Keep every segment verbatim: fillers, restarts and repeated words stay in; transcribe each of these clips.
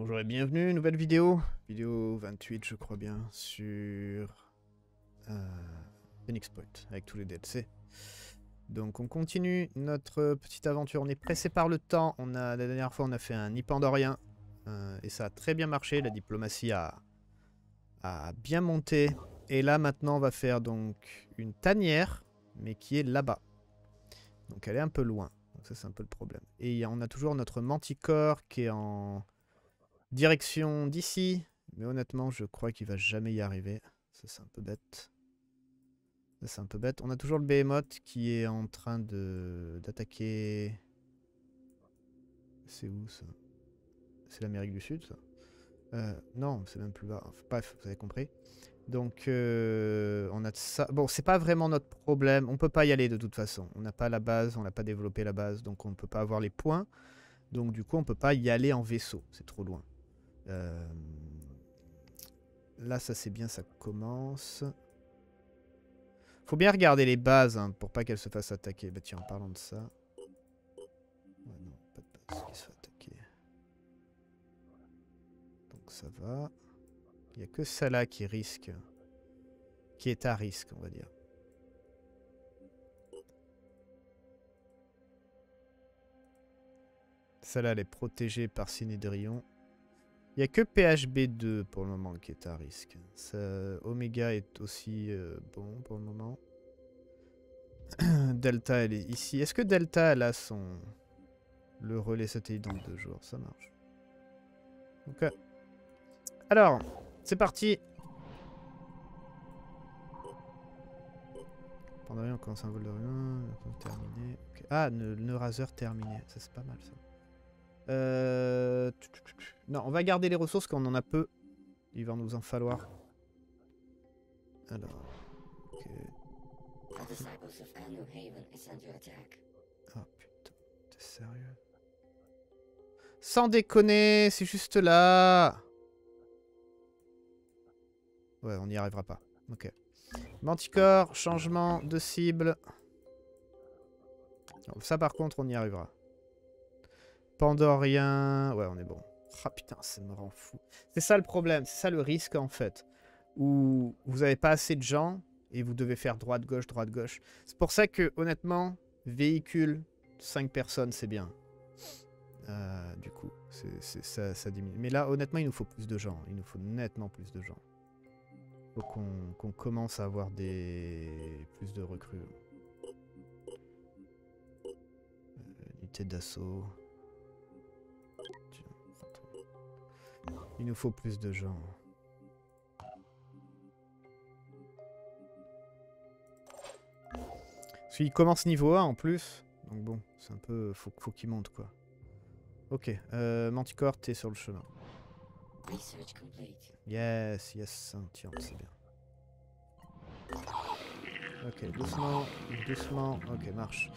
Bonjour et bienvenue, nouvelle vidéo, vidéo vingt-huit je crois bien, sur euh, Phoenix Point, avec tous les D L C. Donc on continue notre petite aventure, on est pressé par le temps, on a, la dernière fois on a fait un Nippandorien, euh, et ça a très bien marché, la diplomatie a, a bien monté. Et là maintenant on va faire donc une tanière, mais qui est là-bas, donc elle est un peu loin, donc ça c'est un peu le problème. Et on a toujours notre Manticore qui est en... direction d'ici, mais honnêtement je crois qu'il va jamais y arriver, ça c'est un peu bête, ça c'est un peu bête. On a toujours le behemoth qui est en train de d'attaquer, c'est où ça? C'est l'Amérique du Sud ça? Euh, non, c'est même plus bas, enfin, bref, vous avez compris. Donc euh, on a ça, bon c'est pas vraiment notre problème, on peut pas y aller de toute façon, on n'a pas la base, on n'a pas développé la base, donc on ne peut pas avoir les points, donc du coup on peut pas y aller en vaisseau, c'est trop loin. Euh... Là, ça c'est bien, ça commence. Faut bien regarder les bases hein, pour pas qu'elles se fassent attaquer. Bah tiens, en parlant de ça. Ouais, non, pas de base qui se fait attaquer. Donc ça va. Il n'y a que ça là qui risque. Qui est à risque, on va dire. Celle-là, elle est protégée par Synédrion. Il n'y a que P H B deux pour le moment qui est à risque. Ça, Omega est aussi euh, bon pour le moment. Delta, elle est ici. Est-ce que Delta, elle a son... le relais satellite dans deux jours? Ça marche. Ok. Alors, c'est parti. Pandorien, on commence un vol de rien. Terminé. Okay. Ah, le, le raseur terminé. Ça, c'est pas mal, ça. Euh... Non, on va garder les ressources quand on en a peu. Il va nous en falloir. Alors... Okay. Oh putain, t'es sérieux? Sans déconner, c'est juste là. Ouais, on n'y arrivera pas. Ok. Manticore, changement de cible. Alors, ça par contre, on y arrivera. Pandorien, ouais on est bon. Ah putain, ça me rend fou. C'est ça le problème, c'est ça le risque en fait. Où vous n'avez pas assez de gens et vous devez faire droite-gauche, droite-gauche. C'est pour ça que honnêtement, véhicule, cinq personnes c'est bien. Euh, du coup, c'est, c'est, ça, ça diminue. Mais là honnêtement il nous faut plus de gens, il nous faut nettement plus de gens. Faut qu'on qu'on commence à avoir des plus de recrues. Euh, unité d'assaut. Il nous faut plus de gens. Parce qu'il commence niveau un en plus. Donc bon, c'est un peu... Faut, faut qu'il monte quoi. Ok, euh, Manticore, t'es sur le chemin. Yes, yes, tiens, c'est bien. Ok, doucement, doucement, ok, marche.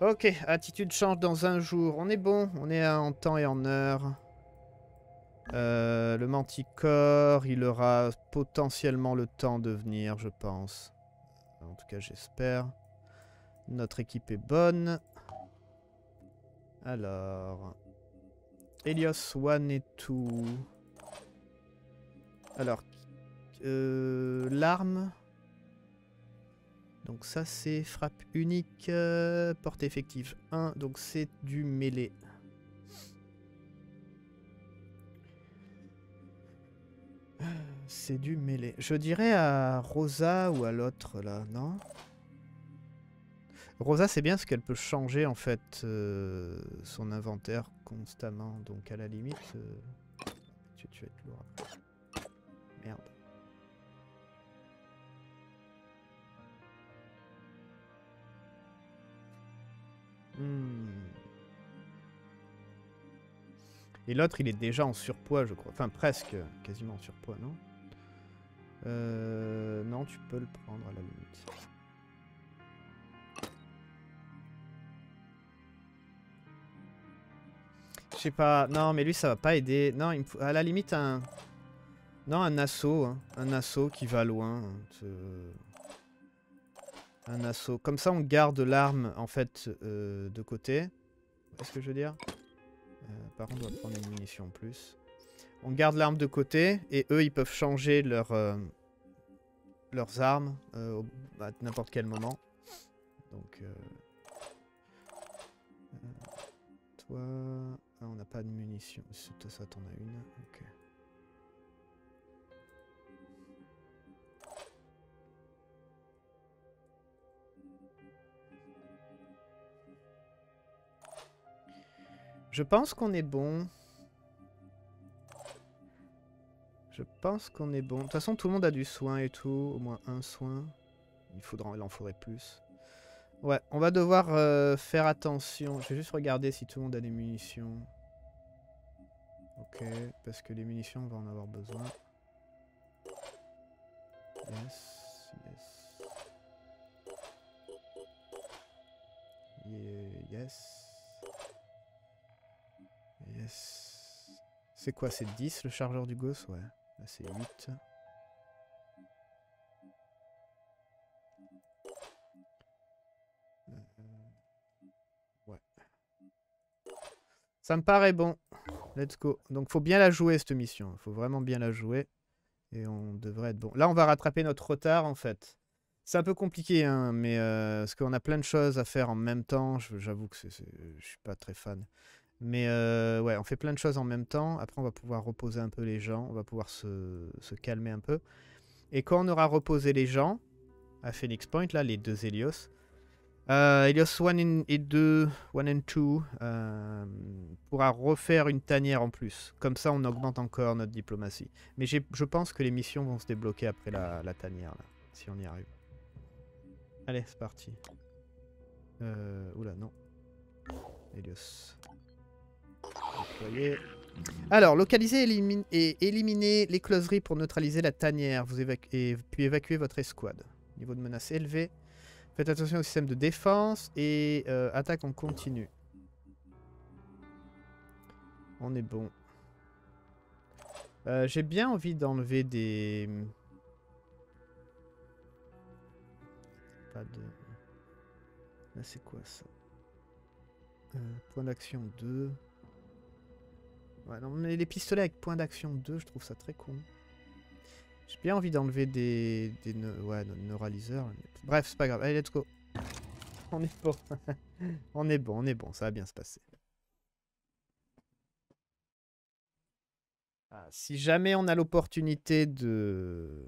Ok, attitude change dans un jour. On est bon, on est en temps et en heure. Euh, le Manticore, il aura potentiellement le temps de venir, je pense. En tout cas, j'espère. Notre équipe est bonne. Alors... Elios One et tout. Alors... Euh, l'arme. Donc ça, c'est frappe unique. Euh, portée effective un. Donc c'est du mêlée. C'est du mêlée. Je dirais à Rosa ou à l'autre là, non? Rosa c'est bien parce qu'elle peut changer en fait euh, son inventaire constamment. Donc à la limite, euh... tu, tu vas être lourd après. Merde. Hmm. Et l'autre il est déjà en surpoids je crois. Enfin presque, quasiment en surpoids, non? Euh, non, tu peux le prendre à la limite. Je sais pas. Non, mais lui, ça va pas aider. Non, il me faut à la limite un. Non, un assaut, hein. Un assaut qui va loin. Euh... Un assaut. Comme ça, on garde l'arme en fait euh, de côté. Est-ce que je veux dire euh, par contre, on doit prendre une munition en plus. On garde l'arme de côté et eux ils peuvent changer leur, euh, leurs armes euh, à n'importe quel moment. Donc euh... toi, ah, on n'a pas de munitions. Toi ça t'en as une. Ok. Je pense qu'on est bon. Je pense qu'on est bon. De toute façon, tout le monde a du soin et tout. Au moins un soin. Il faudra, il en faudrait plus. Ouais, on va devoir euh, faire attention. Je vais juste regarder si tout le monde a des munitions. Ok, parce que les munitions, on va en avoir besoin. Yes, yes. Yeah, yes. Yes. C'est quoi, c'est dix le chargeur du gosse? Ouais, là c'est huit. Euh, ouais. Ça me paraît bon. Let's go. Donc faut bien la jouer cette mission. Faut vraiment bien la jouer. Et on devrait être bon. Là on va rattraper notre retard en fait. C'est un peu compliqué, hein, mais euh, parce qu'on a plein de choses à faire en même temps. J'avoue que c'est, c'est, je suis pas très fan. Mais euh, ouais, on fait plein de choses en même temps. Après, on va pouvoir reposer un peu les gens. On va pouvoir se, se calmer un peu. Et quand on aura reposé les gens, à Phoenix Point, là, les deux Elios. Euh, Elios One et deux, One and Two, euh, pourra refaire une tanière en plus. Comme ça, on augmente encore notre diplomatie. Mais je pense que les missions vont se débloquer après la, la tanière, là, si on y arrive. Allez, c'est parti. Euh, oula, non. Elios... Alors, localiser élimine, et éliminer l'écloserie pour neutraliser la tanière, vous évacuez, et puis évacuer votre escouade. Niveau de menace élevé. Faites attention au système de défense et euh, attaque en continu. On est bon. Euh, J'ai bien envie d'enlever des... Pas de... Là, c'est quoi ça euh, point d'action deux... Ouais, non, mais les pistolets avec point d'action deux, je trouve ça très con. J'ai bien envie d'enlever des, des ne ouais, neuraliseurs. Bref, c'est pas grave. Allez, let's go. On est bon. on est bon, on est bon. Ça va bien se passer. Ah, si jamais on a l'opportunité de...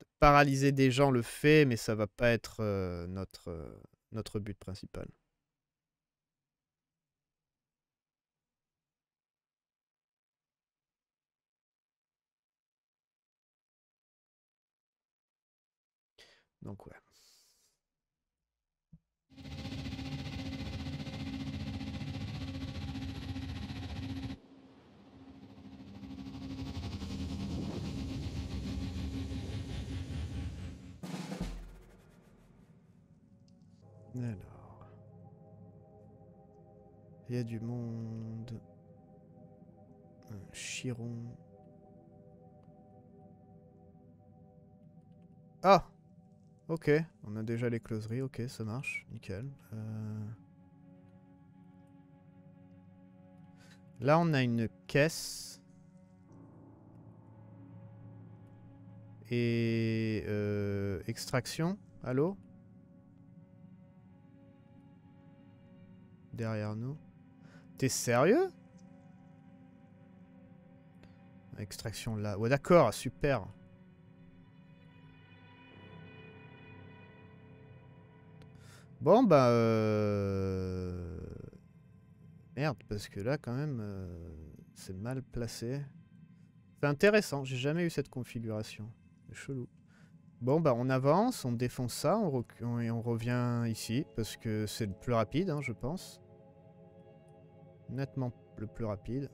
de paralyser des gens, le fait, mais ça va pas être euh, notre, euh, notre but principal. Donc ouais. Alors. Il y a du monde. Un Chiron. Ah! Ok, on a déjà l'écloserie, ok, ça marche, nickel. Euh... Là, on a une caisse. Et... Euh, extraction, allô? Derrière nous. T'es sérieux? Extraction là, ouais d'accord, super. Bon bah euh... merde, parce que là quand même euh... c'est mal placé. C'est intéressant, j'ai jamais eu cette configuration. C'est chelou. Bon bah on avance, on défonce ça, on on... et on revient ici, parce que c'est le plus rapide, hein, je pense. Nettement le plus rapide.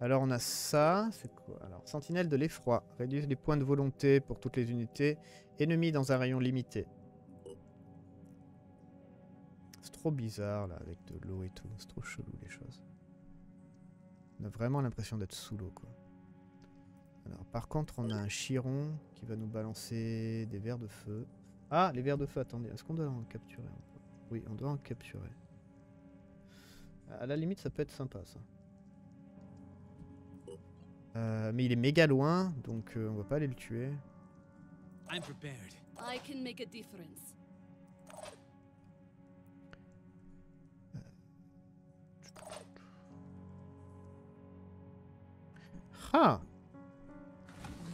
Alors on a ça, c'est quoi? Alors Sentinelle de l'Effroi, réduit les points de volonté pour toutes les unités ennemies dans un rayon limité. C'est trop bizarre là, avec de l'eau et tout. C'est trop chelou les choses. On a vraiment l'impression d'être sous l'eau quoi. Alors par contre on a un Chiron qui va nous balancer des vers de feu. Ah les vers de feu, attendez, est-ce qu'on doit en capturer? Oui, on doit en capturer. À la limite ça peut être sympa ça. Euh, mais il est méga loin, donc euh, on va pas aller le tuer. I'm prepared. I can make a difference. Ah.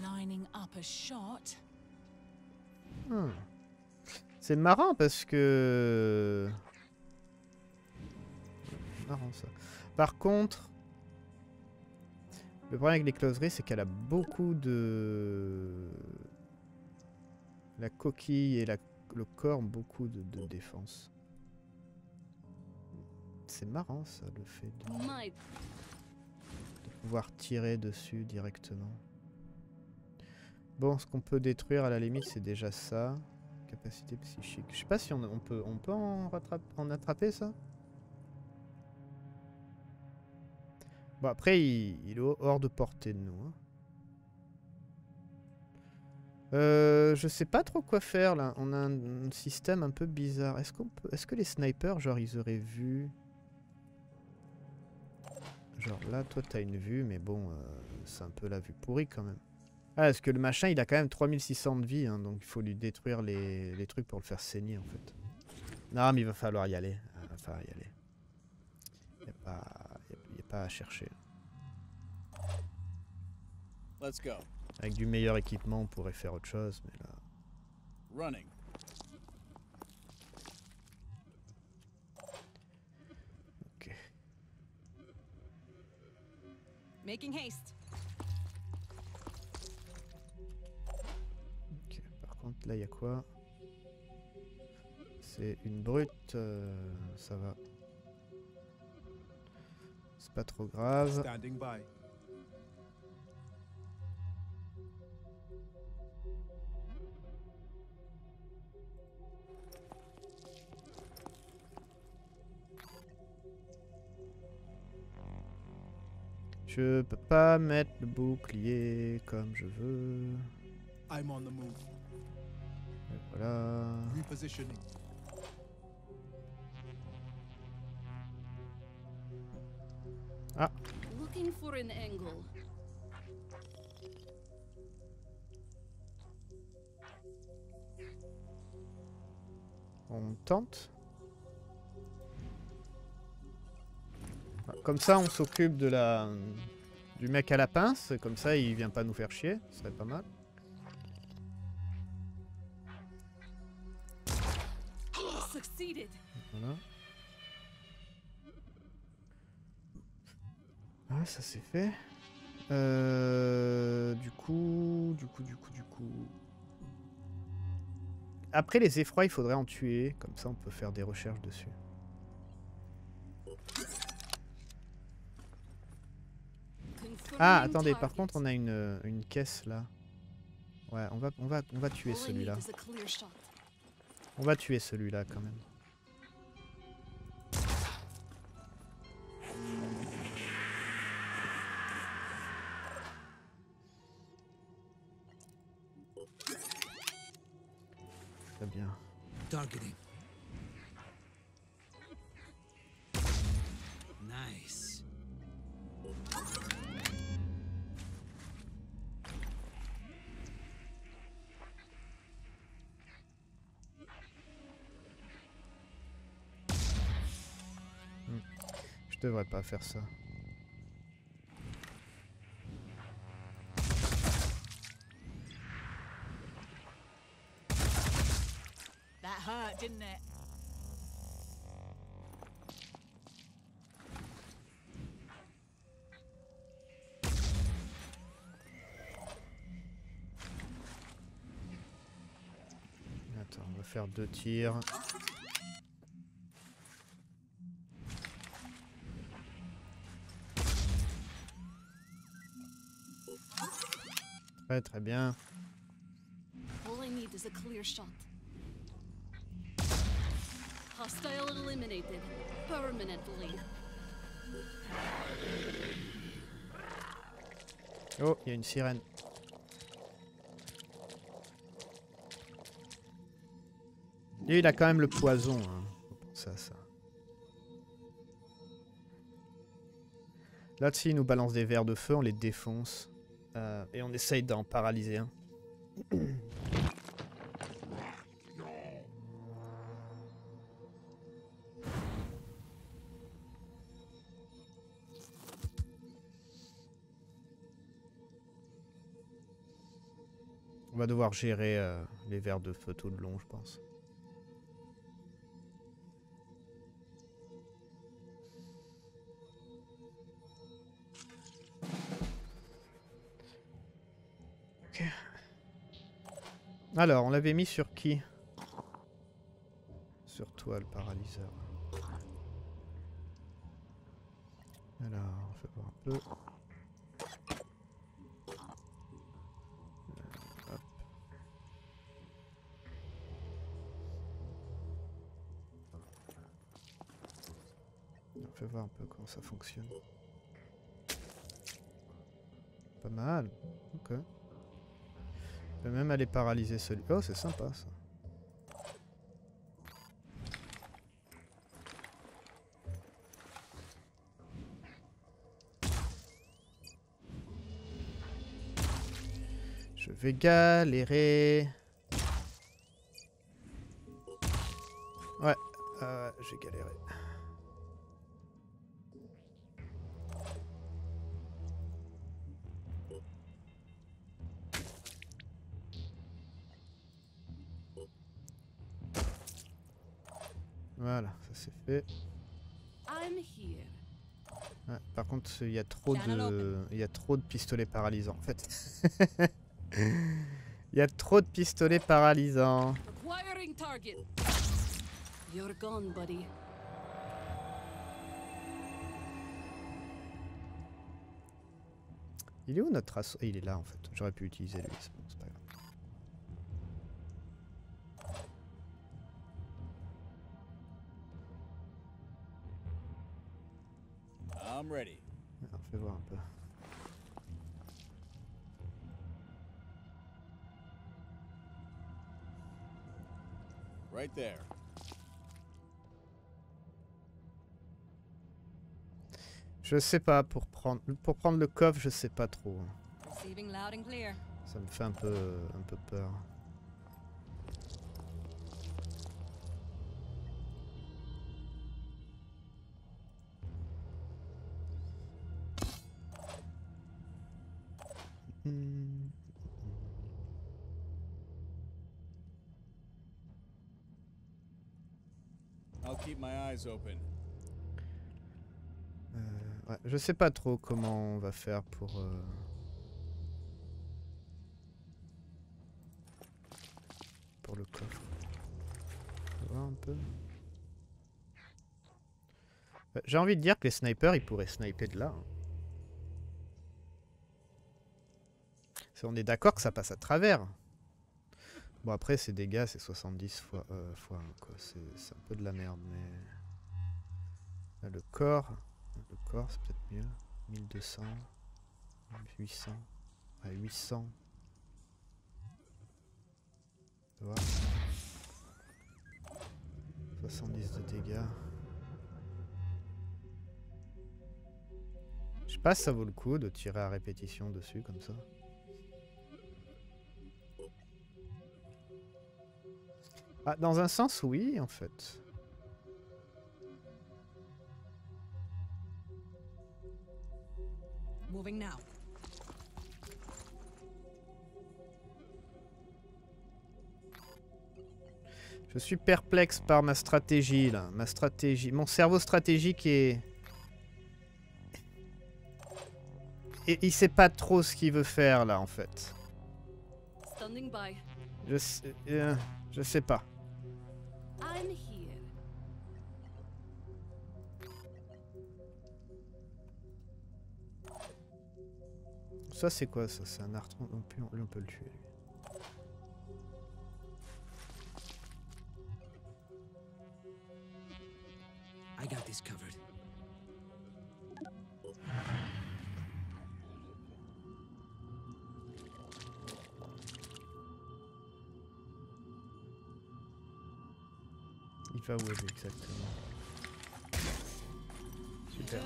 Lining up a shot. Hmm. C'est marrant parce que... marrant ça. Par contre, le problème avec les closeries, c'est qu'elle a beaucoup de... La coquille et la... le corps, beaucoup de, de défense. C'est marrant ça, le fait de... pouvoir tirer dessus directement. Bon, ce qu'on peut détruire à la limite, c'est déjà ça. Capacité psychique. Je sais pas si on, on peut, on peut en, rattrape, en attraper ça. Bon, après, il, il est hors de portée de nous. Hein. Euh, je sais pas trop quoi faire là. On a un, un système un peu bizarre. Est-ce qu'on peut, est-ce que les snipers, genre, ils auraient vu? Genre là, toi t'as une vue, mais bon, euh, c'est un peu la vue pourrie quand même. Ah, parce que le machin, il a quand même trois mille six cents de vie, hein, donc il faut lui détruire les, les trucs pour le faire saigner en fait. Non, mais il va falloir y aller. Il va falloir y aller. Il n'y a pas, y a pas à chercher. Let's go. Avec du meilleur équipement, on pourrait faire autre chose, mais là... Running. Making haste. Ok, par contre là il y a quoi? C'est une brute, euh, ça va. C'est pas trop grave. Je peux pas mettre le bouclier comme je veux. I'm on the move. Et voilà. Repositioning. Ah. Looking for an angle. On tente. Comme ça, on s'occupe de la du mec à la pince. Comme ça, il vient pas nous faire chier. Ce serait pas mal. Voilà. Ah, ça c'est fait. Euh, du coup, du coup, du coup, du coup. Après les effrois, il faudrait en tuer. Comme ça, on peut faire des recherches dessus. Ah, attendez, par contre, on a une, une caisse, là. Ouais, on va, on va, on va tuer celui-là. On va tuer celui-là, quand même. Très bien. Nice. Je devrais pas faire ça. That hurt, didn't it? Attends, on va faire deux tirs. Ouais, très bien. Oh, il y a une sirène. Lui, il a quand même le poison. Hein. Ça, ça. Là, s'il nous balance des vers de feu, on les défonce. Euh, et on essaye d'en paralyser un. Hein. On va devoir gérer euh, les vers de feu tout le long, je pense. Ok. Alors, on l'avait mis sur qui? Sur toi, le paralyseur. Alors, je vais voir un peu. Je vais voir un peu comment ça fonctionne. Pas mal. Ok. Je vais même aller paralyser celui... Oh, c'est sympa ça. Je vais galérer. Ouais, euh, j'ai galéré. Voilà, ça c'est fait. Ouais, par contre, il y a trop de, il y a trop de pistolets paralysants en fait. Il y a trop de pistolets paralysants. Il est où notre assaut? Il est là en fait. J'aurais pu utiliser lui, c'est pas grave. Alors, fais voir un peu. Right there. Je sais pas pour prendre pour prendre le coffre, je sais pas trop. Ça me fait un peu un peu peur. I'll keep my eyes open. Euh, ouais, je sais pas trop comment on va faire pour euh... pour le coffre. On va voir un peu. J'ai envie de dire que les snipers, ils pourraient sniper de là. Hein. On est d'accord que ça passe à travers. Bon après ces dégâts c'est soixante-dix fois, euh, fois un, quoi. C'est un peu de la merde mais... Là, le corps, le corps c'est peut-être mieux. mille deux cents, huit cents, à huit cents. Voilà. soixante-dix de dégâts. Je sais pas si ça vaut le coup de tirer à répétition dessus comme ça. Ah, dans un sens, oui, en fait. Moving now. Je suis perplexe par ma stratégie, là. Ma stratégie... Mon cerveau stratégique est... Et il sait pas trop ce qu'il veut faire, là, en fait. Standing by. Je sais... Euh, je sais pas. I'm here. Ça c'est quoi ça? C'est un artron, on peut, on peut le tuer. I got this covered. Il va où exactement? Super.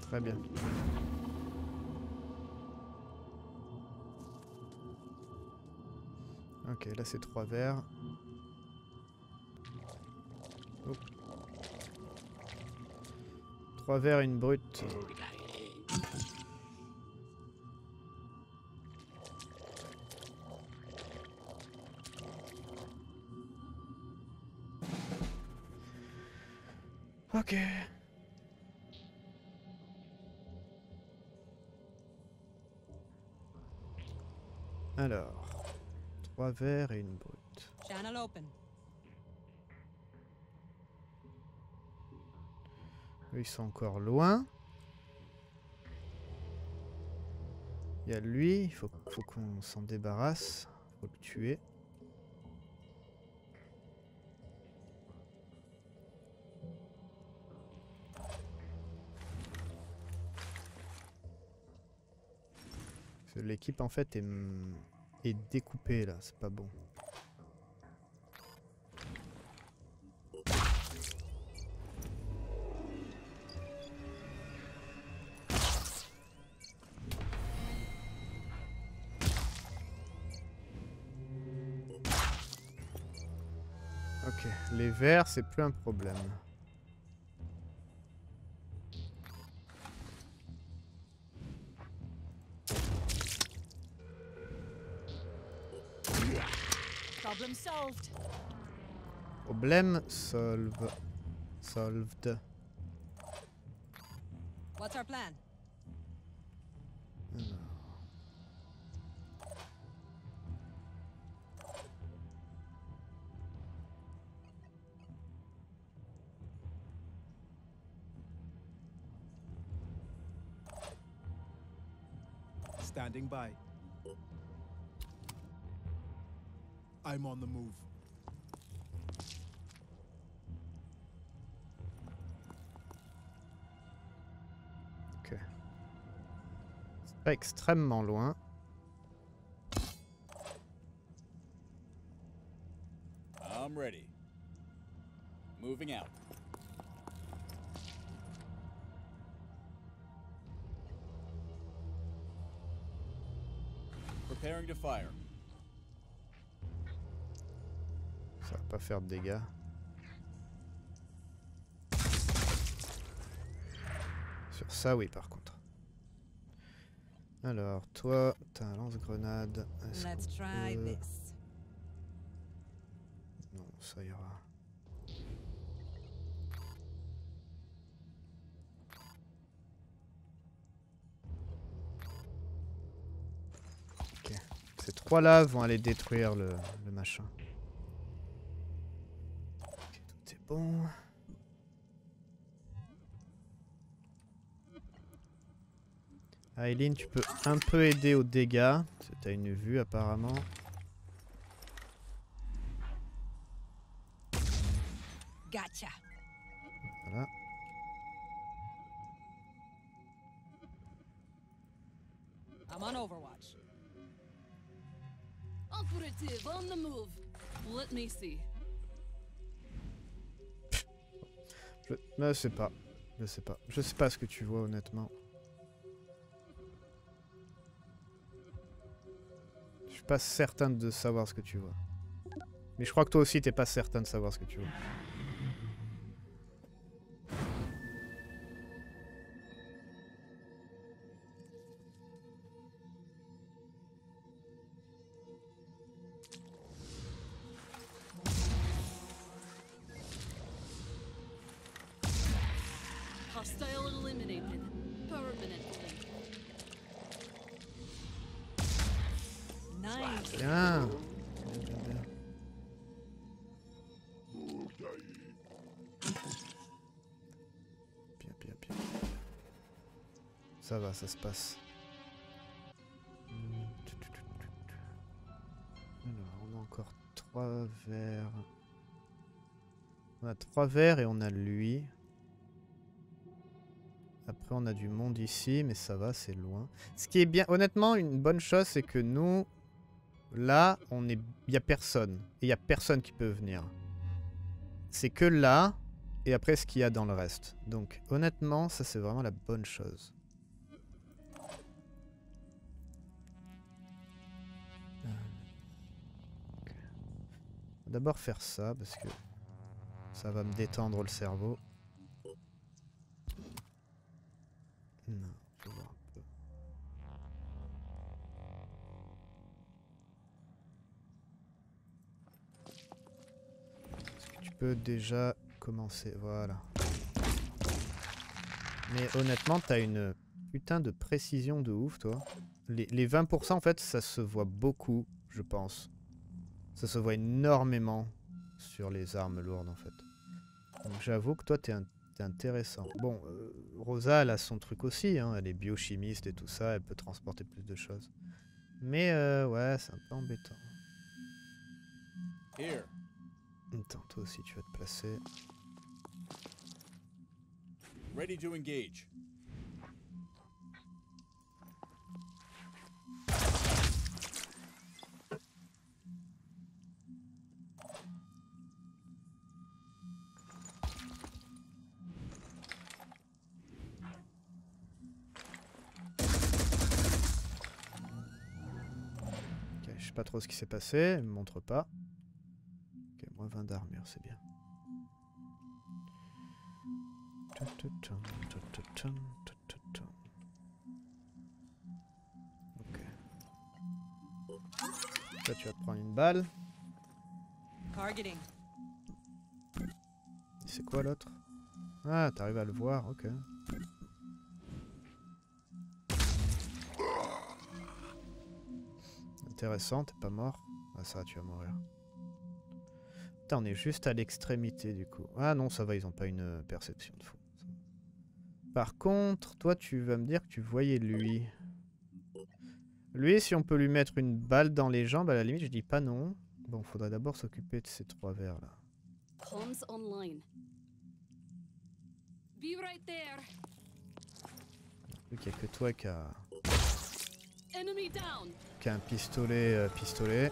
Très bien. Ok, là c'est trois verres. Oh. Trois verres et une brute. Ok. Alors, trois verres et une brute. Eux, ils sont encore loin. Il y a lui, il faut, faut qu'on s'en débarrasse. Faut le tuer. L'équipe en fait est, est découpée là, c'est pas bon. Ok, les verts c'est plus un problème. Problème solve. Solved. What's our plan? Alors. Standing by. I'm on the move. Ok. C'est pas extrêmement loin. I'm ready. Moving out. Preparing to fire. Ça va pas faire de dégâts. Sur ça, oui, par contre. Alors, toi, t'as un lance-grenade. Est-ce qu'on peut... Non, ça ira. Ok. Ces trois-là vont aller détruire le, le machin. Bon. Aileen, tu peux un peu aider aux dégâts. T'as une vue apparemment. Gotcha. Voilà. I'm on Overwatch. Operative on the move. Let me see. Je sais pas, je sais pas, je sais pas ce que tu vois honnêtement. Je suis pas certain de savoir ce que tu vois. Mais je crois que toi aussi t'es pas certain de savoir ce que tu vois. Bien. Bien, bien, bien. Ça va, ça se passe. Alors, on a encore trois verres. On a trois verres et on a lui. Après, on a du monde ici, mais ça va, c'est loin. Ce qui est bien, honnêtement, une bonne chose, c'est que nous, là, on est, il y a personne. Et il y a personne qui peut venir. C'est que là, et après ce qu'il y a dans le reste. Donc honnêtement, ça c'est vraiment la bonne chose. D'abord faire ça parce que ça va me détendre le cerveau. Non, faut voir un peu. Est-ce que tu peux déjà commencer? Voilà. Mais honnêtement, t'as une putain de précision de ouf, toi. Les, les vingt pour cent, en fait, ça se voit beaucoup, je pense. Ça se voit énormément sur les armes lourdes, en fait. Donc j'avoue que toi, t'es un... intéressant. Bon, euh, Rosa, elle a son truc aussi, hein, elle est biochimiste et tout ça, elle peut transporter plus de choses. Mais euh, ouais, c'est un peu embêtant. Here. Attends, toi aussi tu vas te placer. Ready to engage. Pas trop ce qui s'est passé, elle me montre pas. Ok, moins vingt d'armure, c'est bien. Ok. Là, tu vas te prendre une balle. C'est quoi l'autre? Ah, t'arrives à le voir, ok. Intéressant, t'es pas mort. Ah ça, tu vas mourir. Putain, on est juste à l'extrémité du coup. Ah non, ça va, ils ont pas une perception de fou. Par contre, toi, tu vas me dire que tu voyais lui. Lui, si on peut lui mettre une balle dans les jambes, à la limite, je dis pas non. Bon, faudrait d'abord s'occuper de ces trois vers là. Il y a que toi qui a... qui a un pistolet, euh, pistolet.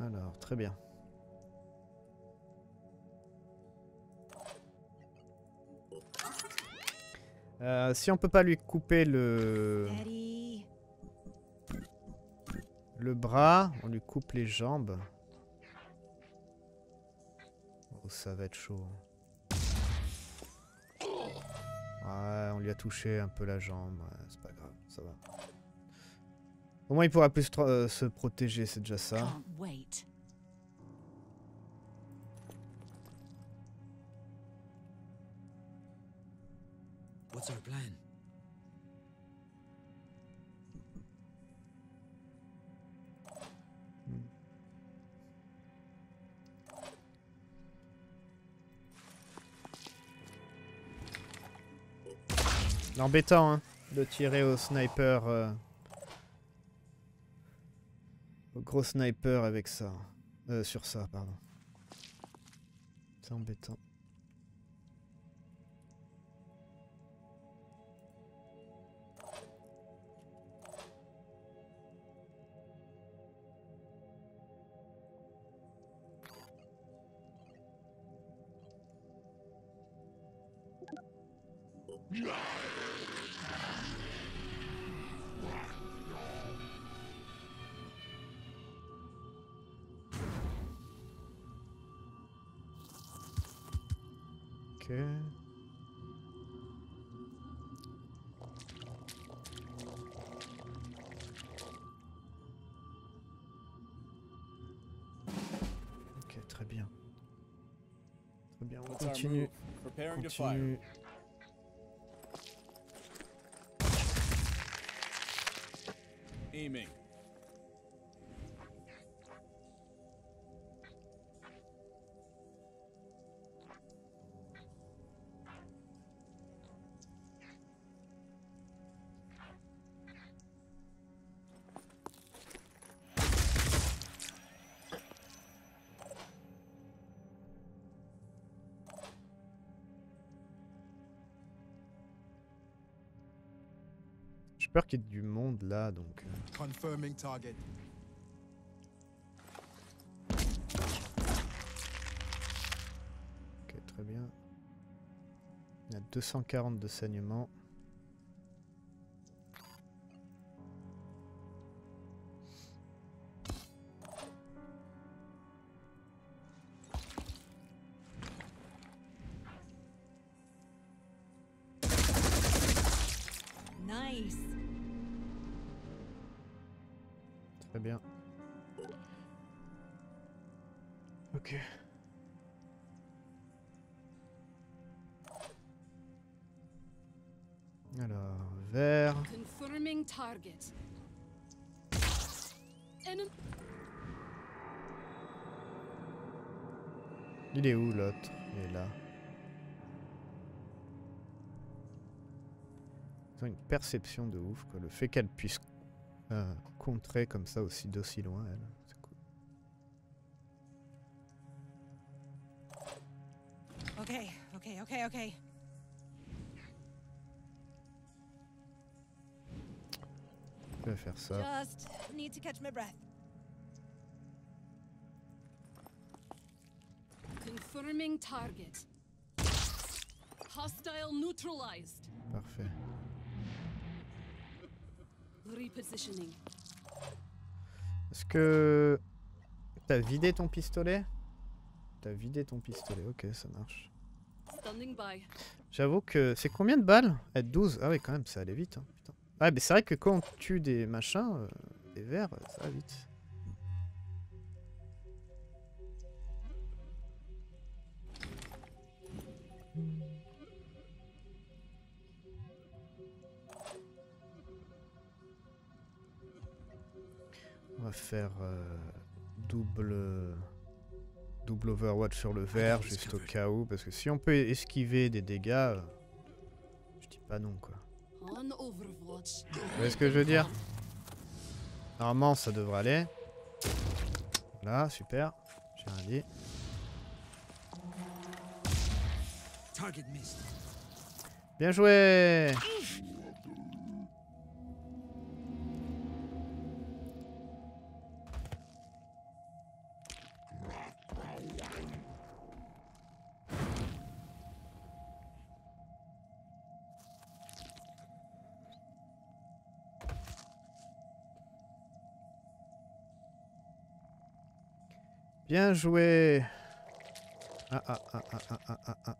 Alors, très bien. Euh, si on peut pas lui couper le... le bras, on lui coupe les jambes. Oh, ça va être chaud. Ouais, on lui a touché un peu la jambe, ouais, c'est pas grave, ça va. Au moins il pourra plus euh, se protéger, c'est déjà ça. What's our plan? L'embêtant hein, de tirer au sniper, euh, au gros sniper avec ça, euh, sur ça pardon. C'est embêtant. Continue, continue. Aiming. J'ai peur qu'il y ait du monde là donc. Confirming target. deux cent quarante de saignement. Nice. Très bien. Ok. Alors, vert. Confirming target. Il est où l'autre? Il est là. Ils ont une perception de ouf, quoi. Le fait qu'elle puisse euh, contrer comme ça aussi d'aussi loin, elle. C'est cool. Ok, ok, ok, ok. Je vais faire ça. Just need to catch my breath. Confirming target. Hostile neutralized. Parfait. Repositioning. Est-ce que t'as vidé ton pistolet? T'as vidé ton pistolet. Ok, ça marche. Standing by. J'avoue que c'est combien de balles? À douze. Ah oui, quand même, ça allait vite. Hein. Putain. Ouais, mais c'est vrai que quand on tue des machins, euh, des vers, ça va vite. On va faire euh, double double overwatch sur le vert, juste au cas où, parce que si on peut esquiver des dégâts, euh, je dis pas non, quoi. Vous voyez ce que je veux dire? Normalement, ça devrait aller. Voilà, super. J'ai rien dit. Bien joué! Bien joué. Ah ah ah ah ah ah ah.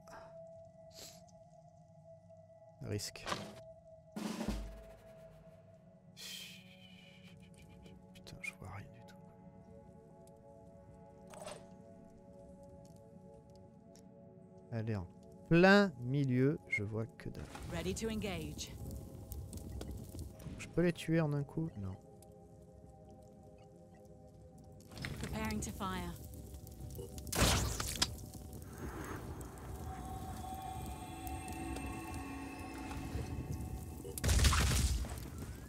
Risque. Putain, je vois rien du tout. Elle est en plein milieu, je vois que dalle. Ready to engage. Je peux les tuer en un coup? Non. Preparing to fire.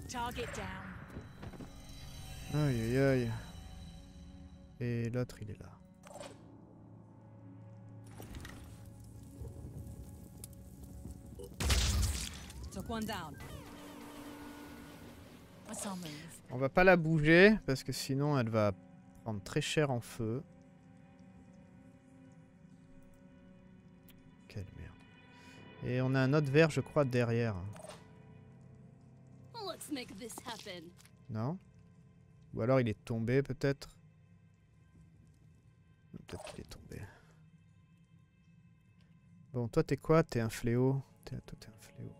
Target down. Aïe aïe aïe. Et l'autre il est là. Took one down. On va pas la bouger parce que sinon elle va prendre très cher en feu. Quelle merde. Et on a un autre verre je crois derrière. Non? Ou alors il est tombé peut-être? Peut-être qu'il est tombé. Bon, toi t'es quoi? T'es un fléau. T'es, toi t'es un fléau.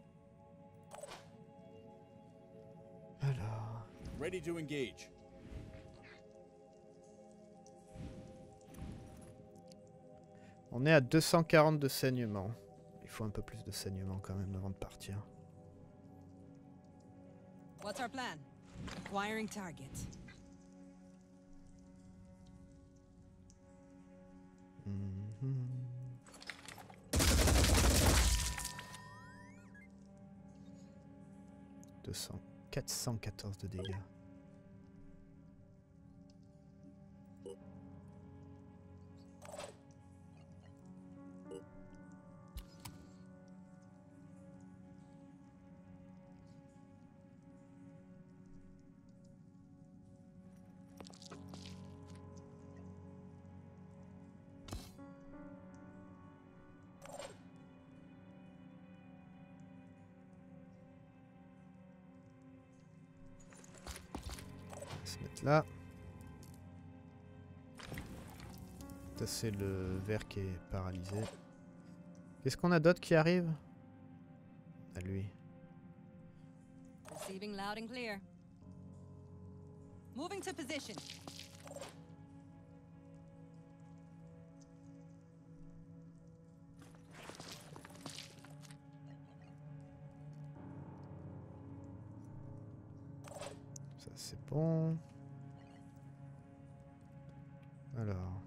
Alors... Ready to engage. On est à deux cent quarante de saignement. Il faut un peu plus de saignement quand même avant de partir. What's our plan? Acquiring target. Mm-hmm. deux cents, quatre cent quatorze de dégâts. mettre là. Ça c'est le vert qui est paralysé. Qu'est-ce qu'on a d'autre qui arrive? À lui. Receiving loud and clear. Moving to position. Ça c'est bon. Alors.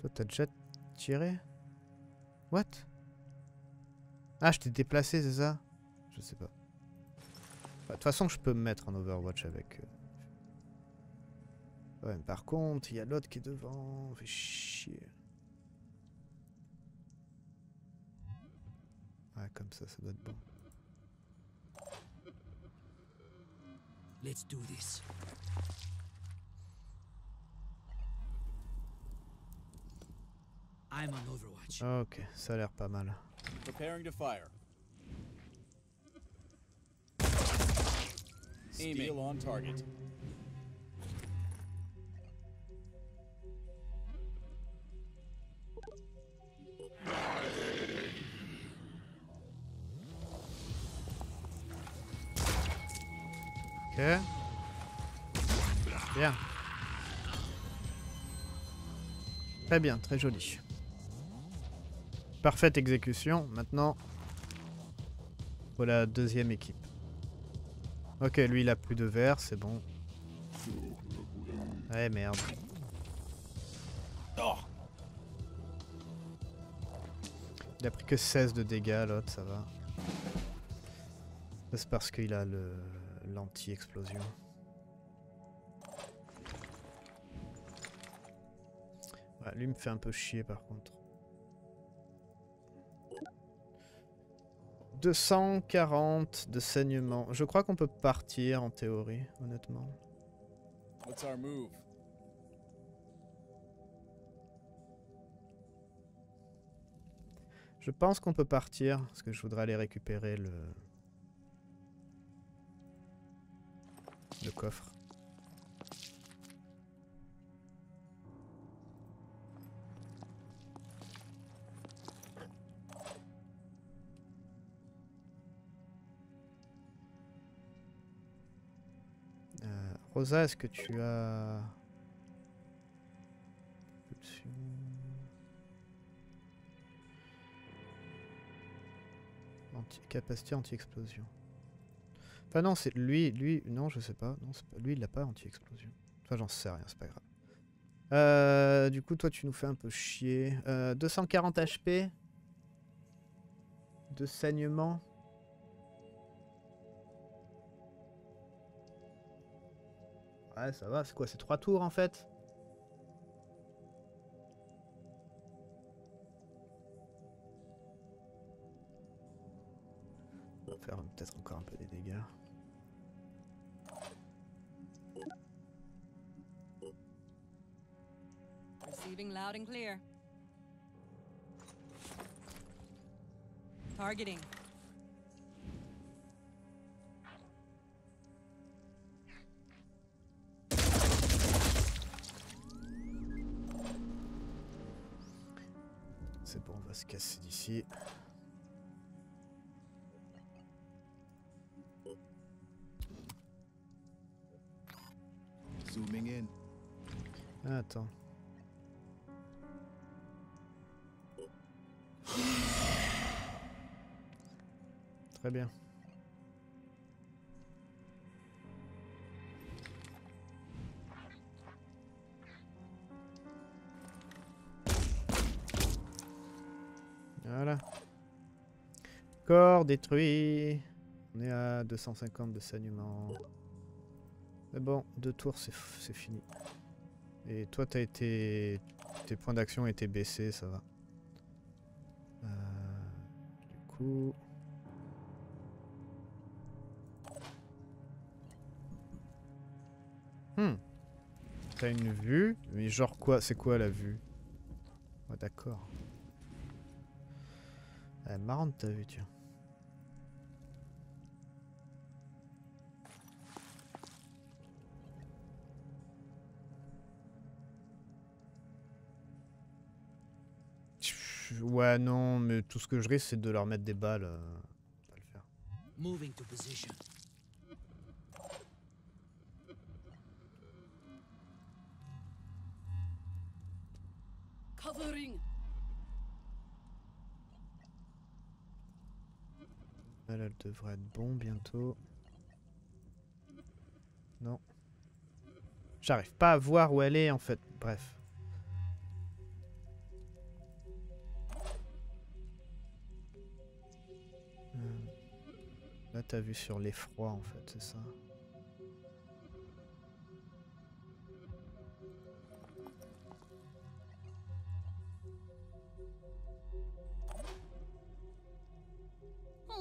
Toi t'as déjà tiré? What? Ah, je t'ai déplacé, c'est ça? Je sais pas. De toute façon, je peux me mettre en Overwatch avec. Ouais, mais par contre, il y a l'autre qui est devant. Fait chier. Ouais, comme ça, ça doit être bon. Let's do this. I'm on Overwatch. Ok, ça a l'air pas mal. Preparing to fire. Aiming on target. Ok. Bien. Très bien, très joli. Parfaite exécution. Maintenant, pour la deuxième équipe. Ok, lui il a plus de verre, c'est bon. Ouais, merde. Oh. Il a pris que seize de dégâts, l'autre, ça va. C'est parce qu'il a le l'anti-explosion. Ouais, lui me fait un peu chier par contre. deux cent quarante de saignement. Je crois qu'on peut partir en théorie, honnêtement. What's our move? Je pense qu'on peut partir, parce que je voudrais aller récupérer le... le coffre. Rosa, est-ce que tu as... Anti capacité anti-explosion. Enfin non, c'est lui, lui, non je sais pas, non, pas... lui il n'a pas anti-explosion. Enfin j'en sais rien, c'est pas grave. Euh, du coup toi tu nous fais un peu chier. Euh, deux cent quarante H P de saignement. Ouais, ça va, c'est quoi, c'est trois tours en fait? On va faire peut-être encore un peu des dégâts. Receiving loud and clear. Targeting. C'est bon, on va se casser d'ici. Zooming in. Attends. Très bien. Voilà. Corps détruit. On est à deux cent cinquante de saignement. Mais bon, deux tours, c'est fini. Et toi, t'as été... tes points d'action ont été baissés, ça va. Euh... Du coup... Hmm. T'as une vue. Mais genre quoi? C'est quoi la vue? Ouais, d'accord. Elle est marrante ta vue, tiens. je... Ouais, non, mais tout ce que je risque, c'est de leur mettre des balles. Euh... On va le faire. Moving to position. Covering. Elle, elle devrait être bon bientôt. Non. J'arrive pas à voir où elle est en fait. Bref. Là t'as vu sur l'effroi en fait, c'est ça.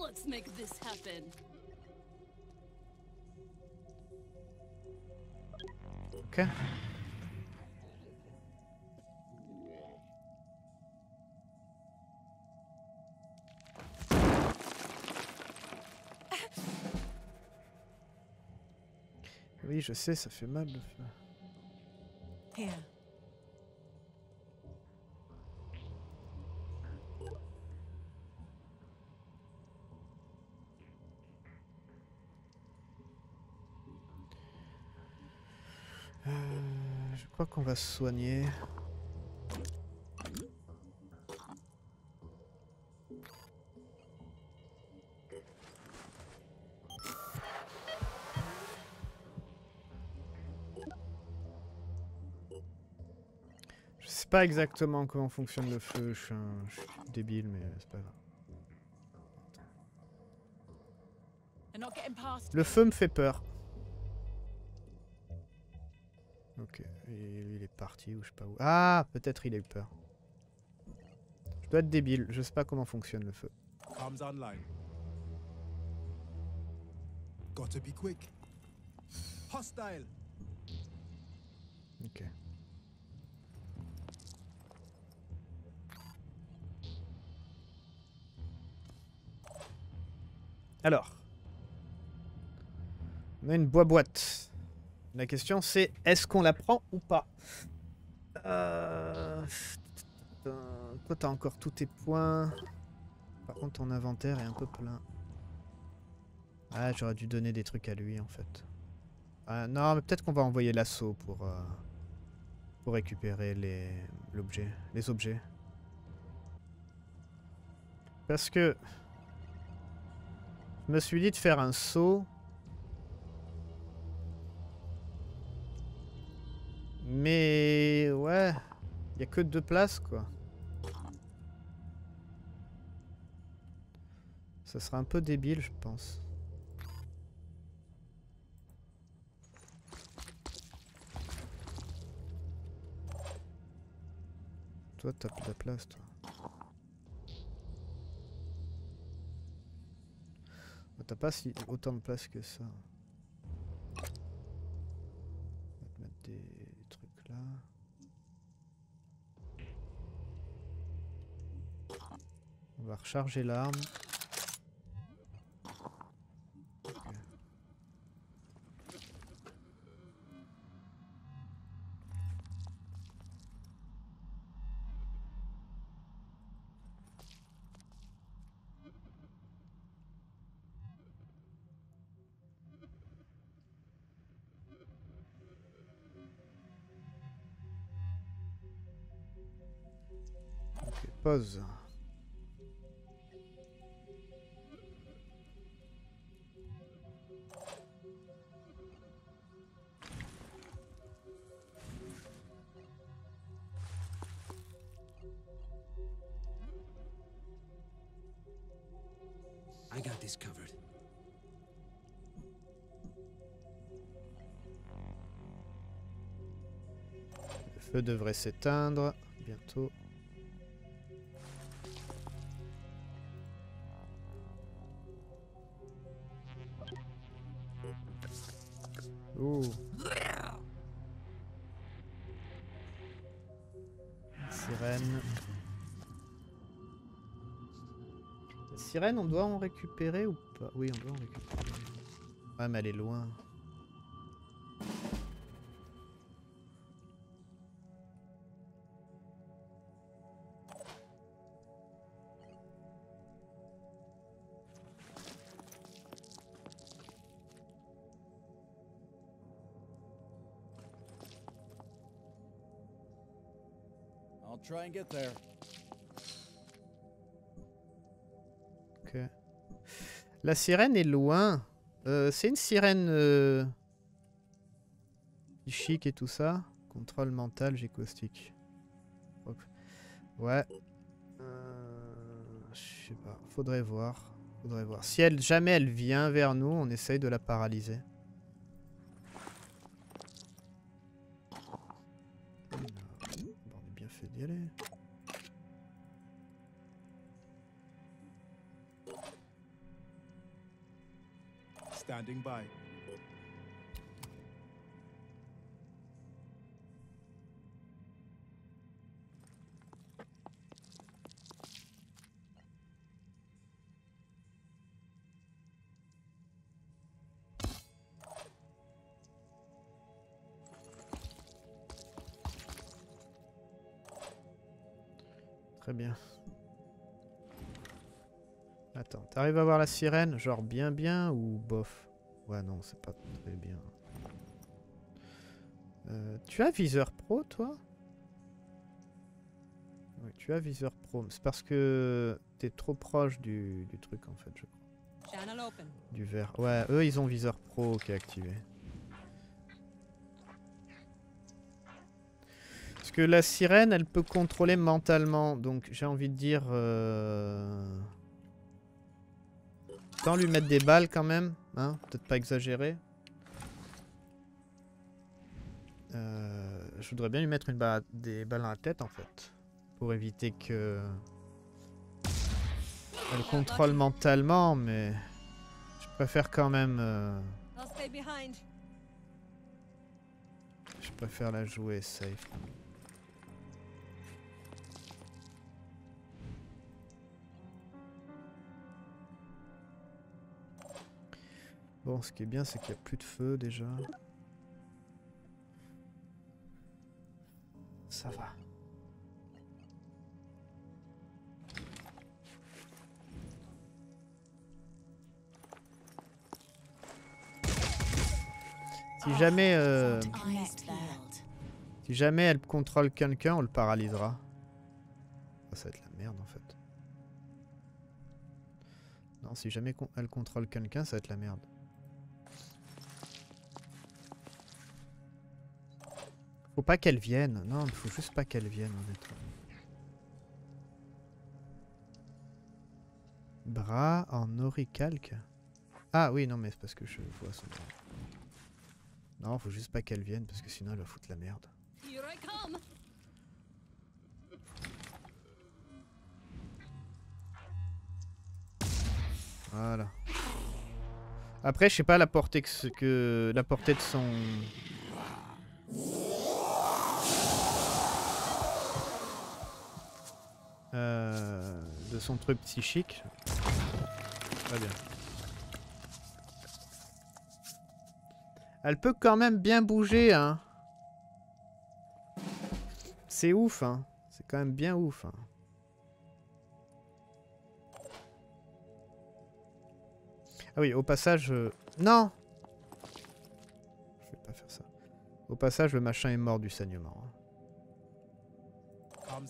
Let's make this happen. Ok. Oui, je sais, ça fait mal de faire. Here. Euh, je crois qu'on va se soigner. Je sais pas exactement comment fonctionne le feu, je suis, un, je suis débile, mais c'est pas grave. Le feu me fait peur. Ok, il est parti ou je sais pas où. Ah, peut-être il a eu peur. Je dois être débile, je sais pas comment fonctionne le feu. Ok. Alors, on a une bois-boîte. La question c'est, est-ce qu'on la prend ou pas? euh... Toi t'as encore tous tes points. Par contre ton inventaire est un peu plein. Ah, j'aurais dû donner des trucs à lui en fait. Ah, non mais peut-être qu'on va envoyer l'assaut pour, euh, pour récupérer les, l'objet, les objets. Parce que je me suis dit de faire un saut. Mais ouais, il n'y a que deux places quoi. Ça sera un peu débile je pense. Toi t'as plus de place toi. T'as pas si autant de place que ça. On va te mettre des... Là. On va recharger l'arme. Okay. Pause. I got this covered. Le feu devrait s'éteindre bientôt. Ouh. Sirène. La sirène, on doit en récupérer ou pas? Oui, on doit en récupérer. Ouais, mais elle est loin. Try and get there. Ok. La sirène est loin. Euh, c'est une sirène euh... chic et tout ça. Contrôle mental, j'ai caustique. Ouais. Euh... Je sais pas. Faudrait voir. Faudrait voir. Si elle, jamais elle vient vers nous, on essaye de la paralyser. Bon, on est bien fait d'y aller. Standing by. Très bien. Attends, t'arrives à voir la sirène? Genre bien bien ou bof? Ouais non, c'est pas très bien. Euh, tu as viseur pro toi? Oui, tu as viseur pro. C'est parce que t'es trop proche du, du truc en fait, je crois. Du vert. Ouais, eux ils ont viseur pro qui est activé. Que la sirène elle peut contrôler mentalement, donc j'ai envie de dire euh... tant lui mettre des balles quand même, hein, peut-être pas exagérer. Euh... Je voudrais bien lui mettre une balle, des balles dans la tête en fait, pour éviter que elle contrôle mentalement, mais je préfère quand même. Euh... Je préfère la jouer safe. Bon, ce qui est bien, c'est qu'il n'y a plus de feu déjà. Ça va. Si jamais, euh, si jamais elle contrôle quelqu'un, on le paralysera. Ça va être la merde en fait. Non, si jamais elle contrôle quelqu'un, ça va être la merde. Faut pas qu'elle vienne, non, faut juste pas qu'elle vienne honnêtement. Bras en oricalque. Ah oui, non mais c'est parce que je vois son bras. Non, faut juste pas qu'elle vienne parce que sinon elle va foutre la merde. Voilà. Après, je sais pas la portée que, que la portée de son. Euh, de son truc psychique. Très bien. Elle peut quand même bien bouger, hein. C'est ouf, hein. C'est quand même bien ouf, hein. Ah oui, au passage... Euh... Non! Je vais pas faire ça. Au passage, le machin est mort du saignement. Hein.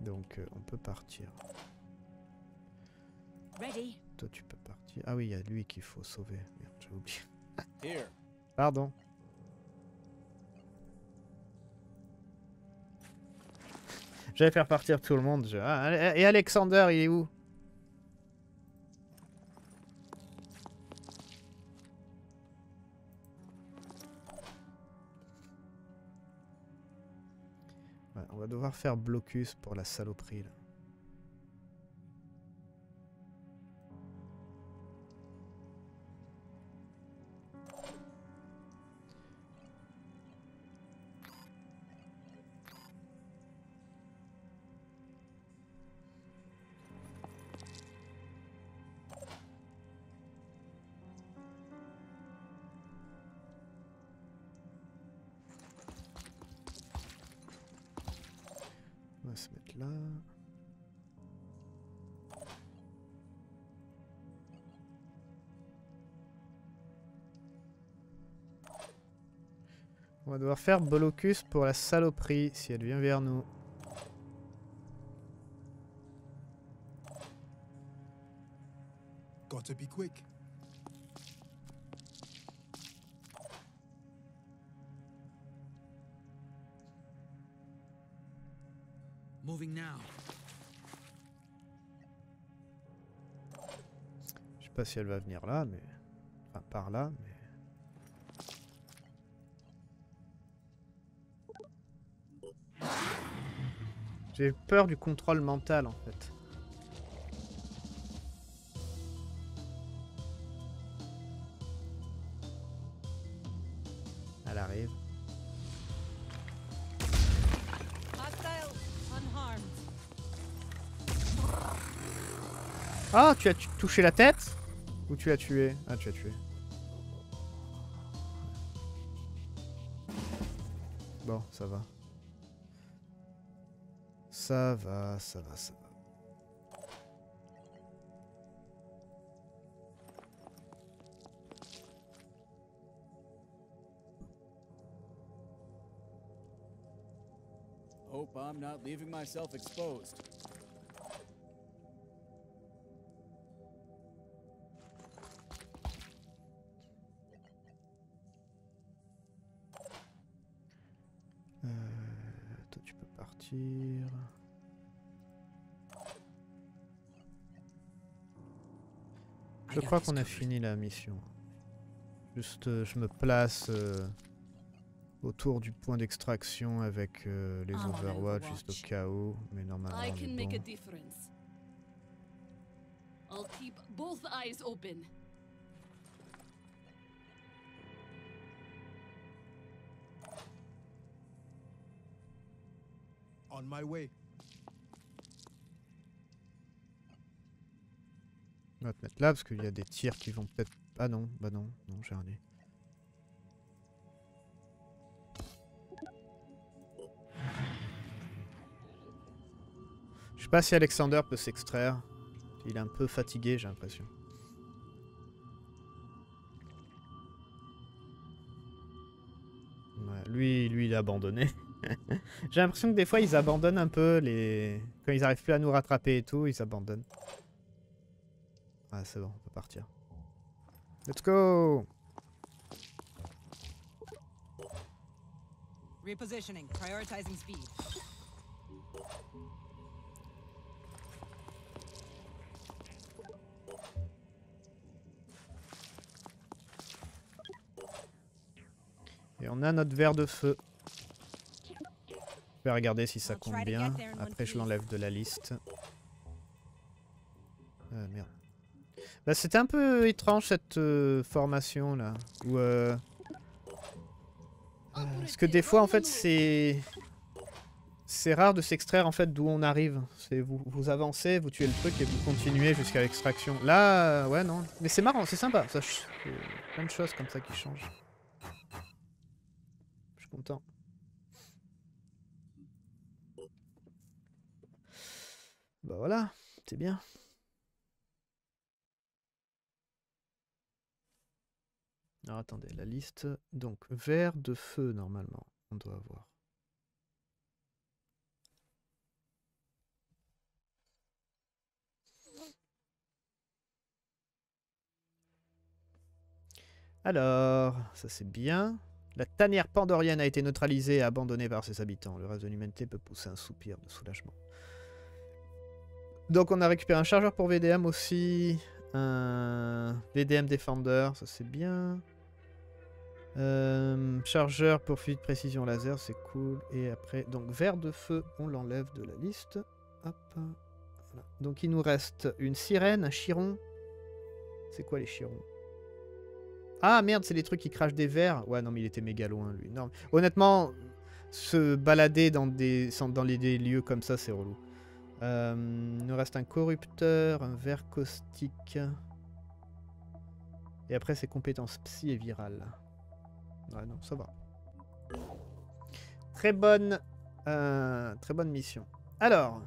Donc euh, on peut partir. Ready. Toi tu peux partir. Ah oui, il y a lui qu'il faut sauver. Merde, j'ai oublié. Pardon. J'allais faire partir tout le monde. Je... Ah, et Alexander, il est où? On va devoir faire blocus pour la saloperie là. On va devoir faire Bolocus pour la saloperie si elle vient vers nous. Gotta be quick. Moving now. Je sais pas si elle va venir là, mais enfin par là, mais. J'ai peur du contrôle mental en fait. Elle arrive. Ah, tu as touché la tête? Ou tu as tué? Ah, tu as tué. Bon, ça va. Ça va, ça va, ça va. Hope I'm not leaving myself exposed. Euh, toi, tu peux partir. Je crois qu'on a fini la mission. Juste, euh, je me place euh, autour du point d'extraction avec euh, les Overwatch, juste au cas où, mais normalement. Je peux faire une différence. Je vais garder les yeux ouverts. On my way. On va te mettre là parce qu'il y a des tirs qui vont peut-être... Ah non, bah non, non, j'ai rien. Je sais pas si Alexander peut s'extraire. Il est un peu fatigué, j'ai l'impression. Ouais, lui, lui, il a abandonné. J'ai l'impression que des fois ils abandonnent un peu les... Quand ils arrivent plus à nous rattraper et tout, ils abandonnent. Ah c'est bon, on peut partir. Let's go. Repositioning, prioritizing speed. Et on a notre verre de feu. Je vais regarder si ça compte bien. Après je l'enlève de la liste. Euh, merde. Bah, c'était un peu étrange cette euh, formation là. Où, euh, euh, parce que des fois en fait c'est... C'est rare de s'extraire en fait d'où on arrive. Vous, vous avancez, vous tuez le truc et vous continuez jusqu'à l'extraction. Là, euh, ouais non. Mais c'est marrant, c'est sympa. Ça, euh, plein de choses comme ça qui changent. Je suis content. Bah voilà, c'est bien. Alors attendez, la liste. Donc, verre de feu, normalement, on doit avoir. Alors, ça c'est bien. La tanière pandorienne a été neutralisée et abandonnée par ses habitants. Le reste de l'humanité peut pousser un soupir de soulagement. Donc on a récupéré un chargeur pour V D M aussi. Un V D M Defender, ça c'est bien. Euh, chargeur pour fuite de précision laser, c'est cool. Et après, donc verre de feu, on l'enlève de la liste. Hop. Voilà. Donc il nous reste une sirène, un chiron. C'est quoi les chirons? Ah merde, c'est les trucs qui crachent des verres. Ouais, non, mais il était méga loin lui. Non, honnêtement, se balader dans des, dans les, des lieux comme ça, c'est relou. Euh, il nous reste un corrupteur, un verre caustique. Et après, c'est compétences psy et virales. Ouais, non, ça va. Très bonne, euh, très bonne mission. Alors,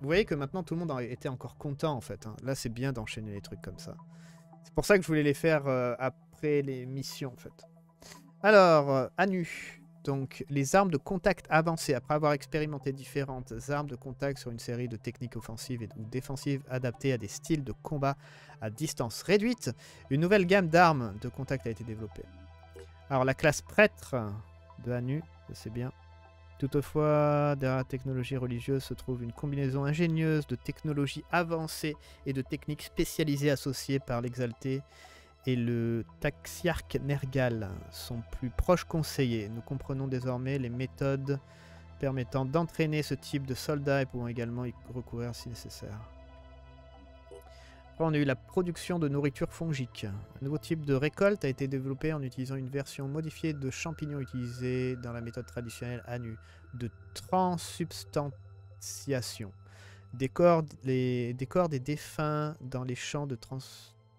vous voyez que maintenant tout le monde était encore content en fait. Hein. Là, c'est bien d'enchaîner les trucs comme ça. C'est pour ça que je voulais les faire euh, après les missions en fait. Alors, Anu. Donc les armes de contact avancées, après avoir expérimenté différentes armes de contact sur une série de techniques offensives et ou défensives adaptées à des styles de combat à distance réduite, une nouvelle gamme d'armes de contact a été développée. Alors la classe prêtre de Anu, c'est bien. Toutefois, derrière la technologie religieuse se trouve une combinaison ingénieuse de technologies avancées et de techniques spécialisées associées par l'exalté et le taxiarque Nergal, son plus proche conseiller. Nous comprenons désormais les méthodes permettant d'entraîner ce type de soldats et pouvons également y recourir si nécessaire. Après, on a eu la production de nourriture fongique. Un nouveau type de récolte a été développé en utilisant une version modifiée de champignons utilisés dans la méthode traditionnelle Anu, de transsubstantiation. Des corps, les, des corps des défunts dans les champs de trans...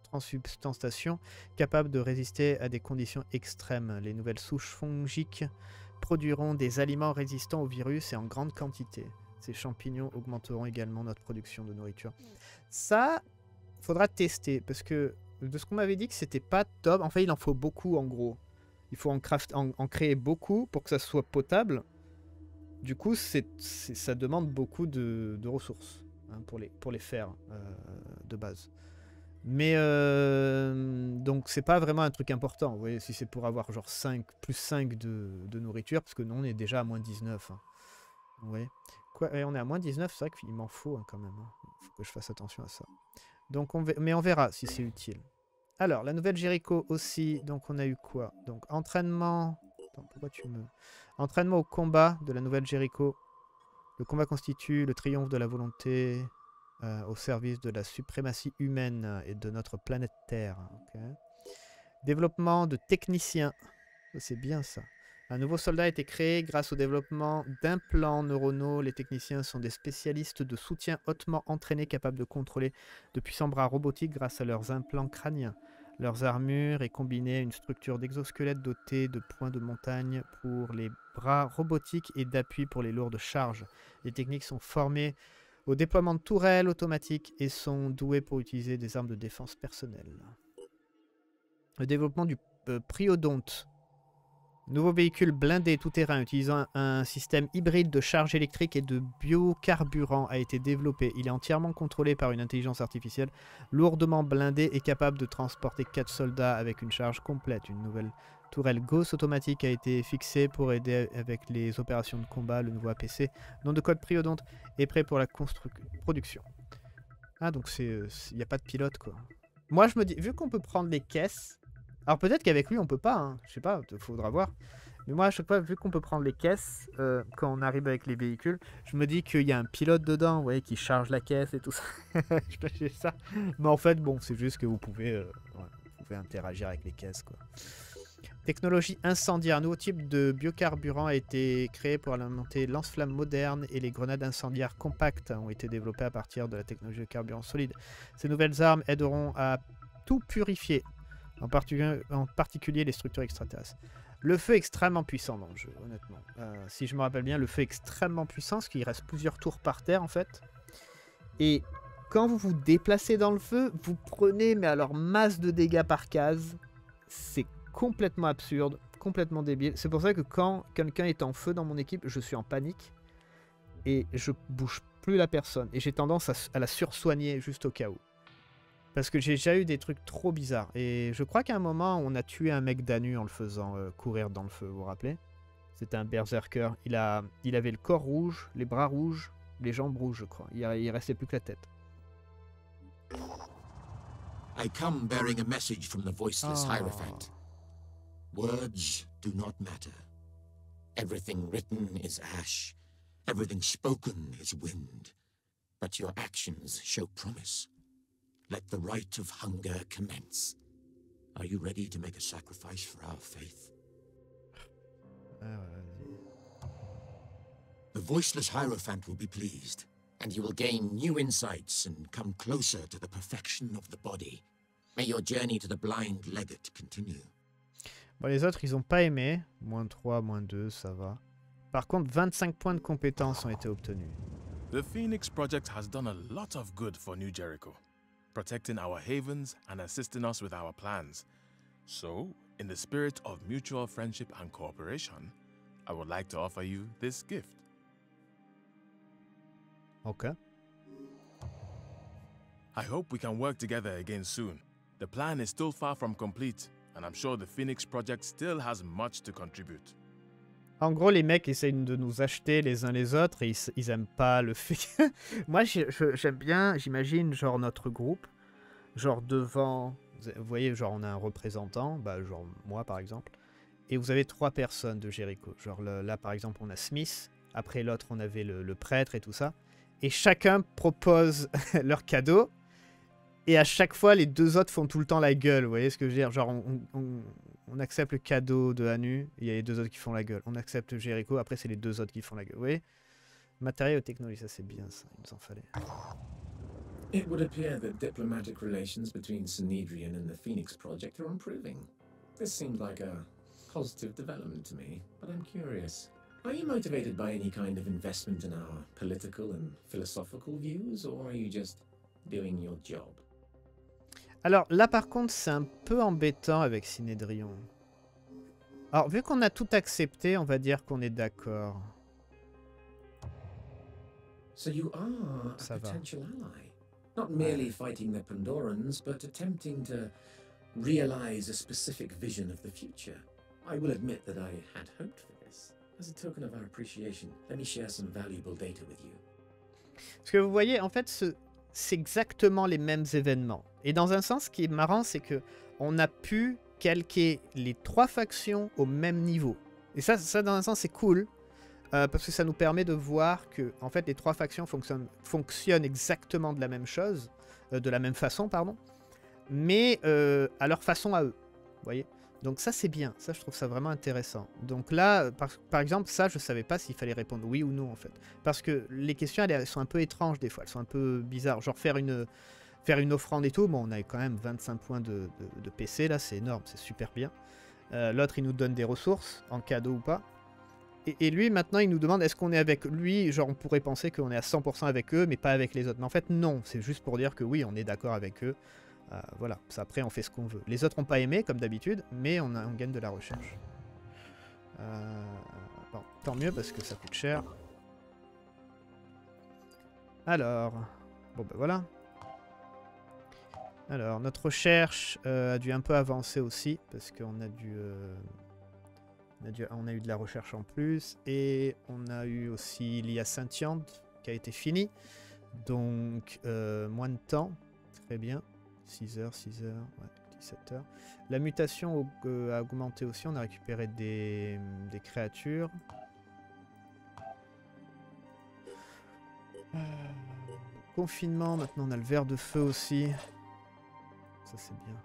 transsubstantiation, capable de résister à des conditions extrêmes. Les nouvelles souches fongiques produiront des aliments résistants aux virus et en grande quantité. Ces champignons augmenteront également notre production de nourriture. Ça, faudra tester, parce que de ce qu'on m'avait dit que c'était pas top, en fait il en faut beaucoup en gros. Il faut en, craft, en, en créer beaucoup pour que ça soit potable. Du coup, c'est, c'est, ça demande beaucoup de, de ressources hein, pour, les, pour les faire euh, de base. Mais euh, donc c'est pas vraiment un truc important, vous voyez, si c'est pour avoir genre cinq, plus cinq de, de nourriture, parce que nous on est déjà à moins dix-neuf. Hein. Vous voyez quoi, on est à moins dix-neuf, c'est vrai qu'il m'en faut hein, quand même. Hein. Faut que je fasse attention à ça. Donc on mais on verra si c'est utile. Alors la nouvelle Jéricho aussi, donc on a eu quoi? Donc entraînement... Attends, pourquoi tu me... Entraînement au combat de la nouvelle Jéricho. Le combat constitue le triomphe de la volonté... Euh, au service de la suprématie humaine et de notre planète Terre. Okay. Développement de techniciens. C'est bien ça. Un nouveau soldat a été créé grâce au développement d'implants neuronaux. Les techniciens sont des spécialistes de soutien hautement entraînés, capables de contrôler de puissants bras robotiques grâce à leurs implants crâniens. Leurs armures est combinée à une structure d'exosquelette dotée de points de montagne pour les bras robotiques et d'appui pour les lourdes charges. Les techniques sont formées au déploiement de tourelles automatiques et sont doués pour utiliser des armes de défense personnelle. Le développement du euh, Priodonte. Nouveau véhicule blindé tout-terrain utilisant un, un système hybride de charge électrique et de biocarburant a été développé. Il est entièrement contrôlé par une intelligence artificielle lourdement blindée et capable de transporter quatre soldats avec une charge complète. Une nouvelle tourelle Gauss automatique a été fixée pour aider avec les opérations de combat. Le nouveau A P C, nom de code Priodonte, est prêt pour la production. Ah, donc il n'y a pas de pilote, quoi. Moi, je me dis, vu qu'on peut prendre les caisses... Alors, peut-être qu'avec lui, on peut pas, hein. Je sais pas, il faudra voir. Mais moi, à chaque fois, vu qu'on peut prendre les caisses, euh, quand on arrive avec les véhicules, je me dis qu'il y a un pilote dedans, vous voyez, qui charge la caisse et tout ça. Je pensais ça. Mais en fait, bon, c'est juste que vous pouvez, euh, ouais, vous pouvez interagir avec les caisses, quoi. Technologie incendiaire. Un nouveau type de biocarburant a été créé pour alimenter lance-flammes modernes et les grenades incendiaires compactes ont été développées à partir de la technologie de carburant solide. Ces nouvelles armes aideront à tout purifier, en, particu- en particulier les structures extraterrestres. Le feu est extrêmement puissant dans le jeu, honnêtement. Euh, si je me rappelle bien, le feu est extrêmement puissant, parce qu'il reste plusieurs tours par terre, en fait. Et quand vous vous déplacez dans le feu, vous prenez, mais alors, masse de dégâts par case. C'est complètement absurde, complètement débile. C'est pour ça que quand quelqu'un est en feu dans mon équipe, je suis en panique et je bouge plus la personne. Et j'ai tendance à, à la sursoigner juste au cas où. Parce que j'ai déjà eu des trucs trop bizarres. Et je crois qu'à un moment, on a tué un mec d'Anu en le faisant euh, courir dans le feu, vous vous rappelez? C'était un berserker. Il, a, il avait le corps rouge, les bras rouges, les jambes rouges, je crois. Il, il restait plus que la tête. I come bearing a message from the voiceless Hiérophant. Words do not matter. Everything written is ash. Everything spoken is wind. But your actions show promise. Let the rite of hunger commence. Are you ready to make a sacrifice for our faith? Uh... The voiceless Hiérophant will be pleased, and you will gain new insights and come closer to the perfection of the body. May your journey to the blind legate continue. Bon, les autres, ils n'ont pas aimé. moins trois, moins deux, ça va. Par contre, vingt-cinq points de compétences ont été obtenus. The Phoenix project has done a lot of good for New Jericho, protecting our havens and assisting us with our plans. So, in the spirit of mutual friendship and cooperation, I would like to offer you this gift. Okay. I hope we can work together again soon. The plan is still far from complete, and I'm sure the Phoenix Project still has much to contribute. En gros, les mecs essayent de nous acheter les uns les autres et ils, ils aiment pas le fait. Moi, j'aime bien, j'imagine, genre notre groupe, genre devant, vous voyez, genre on a un représentant, bah, genre moi par exemple, et vous avez trois personnes de Jéricho. Genre le, là, par exemple, on a Smith, après l'autre, on avait le, le prêtre et tout ça, et chacun propose leur cadeau, et à chaque fois, les deux autres font tout le temps la gueule, vous voyez ce que je veux dire? Genre, on... on, on On accepte le cadeau de Anu, il y a les deux autres qui font la gueule. On accepte Jéricho, après c'est les deux autres qui font la gueule. Vous voyez? Matériaux technologiques, ça c'est bien ça, il nous en fallait. It would appear that diplomatic relations between Synédrion and the Phoenix Project are improving. This seemed like a positive development to me, but I'm curious. Are you motivated by any kind of investment in our political and philosophical views, or are you just doing your job? Alors là par contre c'est un peu embêtant avec Synédrion. Alors vu qu'on a tout accepté, on va dire qu'on est d'accord. So you are Ça a va. potential ally, not merely fighting the Pandorans, but attempting to realize a specific vision of the future. I will admit that I had hoped for this. As a token of our appreciation, let me share some valuable data with you. Parce que vous voyez, en fait, ce... c'est exactement les mêmes événements. Et dans un sens, ce qui est marrant, c'est que on a pu calquer les trois factions au même niveau. Et ça, ça dans un sens, c'est cool, euh, parce que ça nous permet de voir que, en fait, les trois factions fonctionnent, fonctionnent exactement de la même chose, euh, de la même façon, pardon, mais euh, à leur façon à eux. Vous voyez? Donc ça, c'est bien. Ça, je trouve ça vraiment intéressant. Donc là, par, par exemple, ça, je ne savais pas s'il fallait répondre oui ou non, en fait. Parce que les questions, elles, elles sont un peu étranges, des fois. Elles sont un peu bizarres. Genre, faire une, faire une offrande et tout, bon, on a quand même vingt-cinq points de, de, de P C, là, c'est énorme, c'est super bien. Euh, L'autre, il nous donne des ressources, en cadeau ou pas. Et, et lui, maintenant, il nous demande, est-ce qu'on est avec lui? Genre, on pourrait penser qu'on est à cent pour cent avec eux, mais pas avec les autres. Mais en fait, non, c'est juste pour dire que oui, on est d'accord avec eux. Euh, voilà, ça, après on fait ce qu'on veut. Les autres n'ont pas aimé, comme d'habitude, mais on, a, on gagne de la recherche. Euh, bon, tant mieux parce que ça coûte cher. Alors, bon ben voilà. Alors, notre recherche euh, a dû un peu avancer aussi, parce qu'on a dû, euh, on a dû... On a eu de la recherche en plus, et on a eu aussi l'I A Syntiante qui a été finie. Donc, euh, moins de temps, très bien. six heures, six heures, ouais, dix-sept heures. La mutation a augmenté aussi, on a récupéré des, des créatures. Euh, confinement, maintenant on a le verre de feu aussi. Ça c'est bien.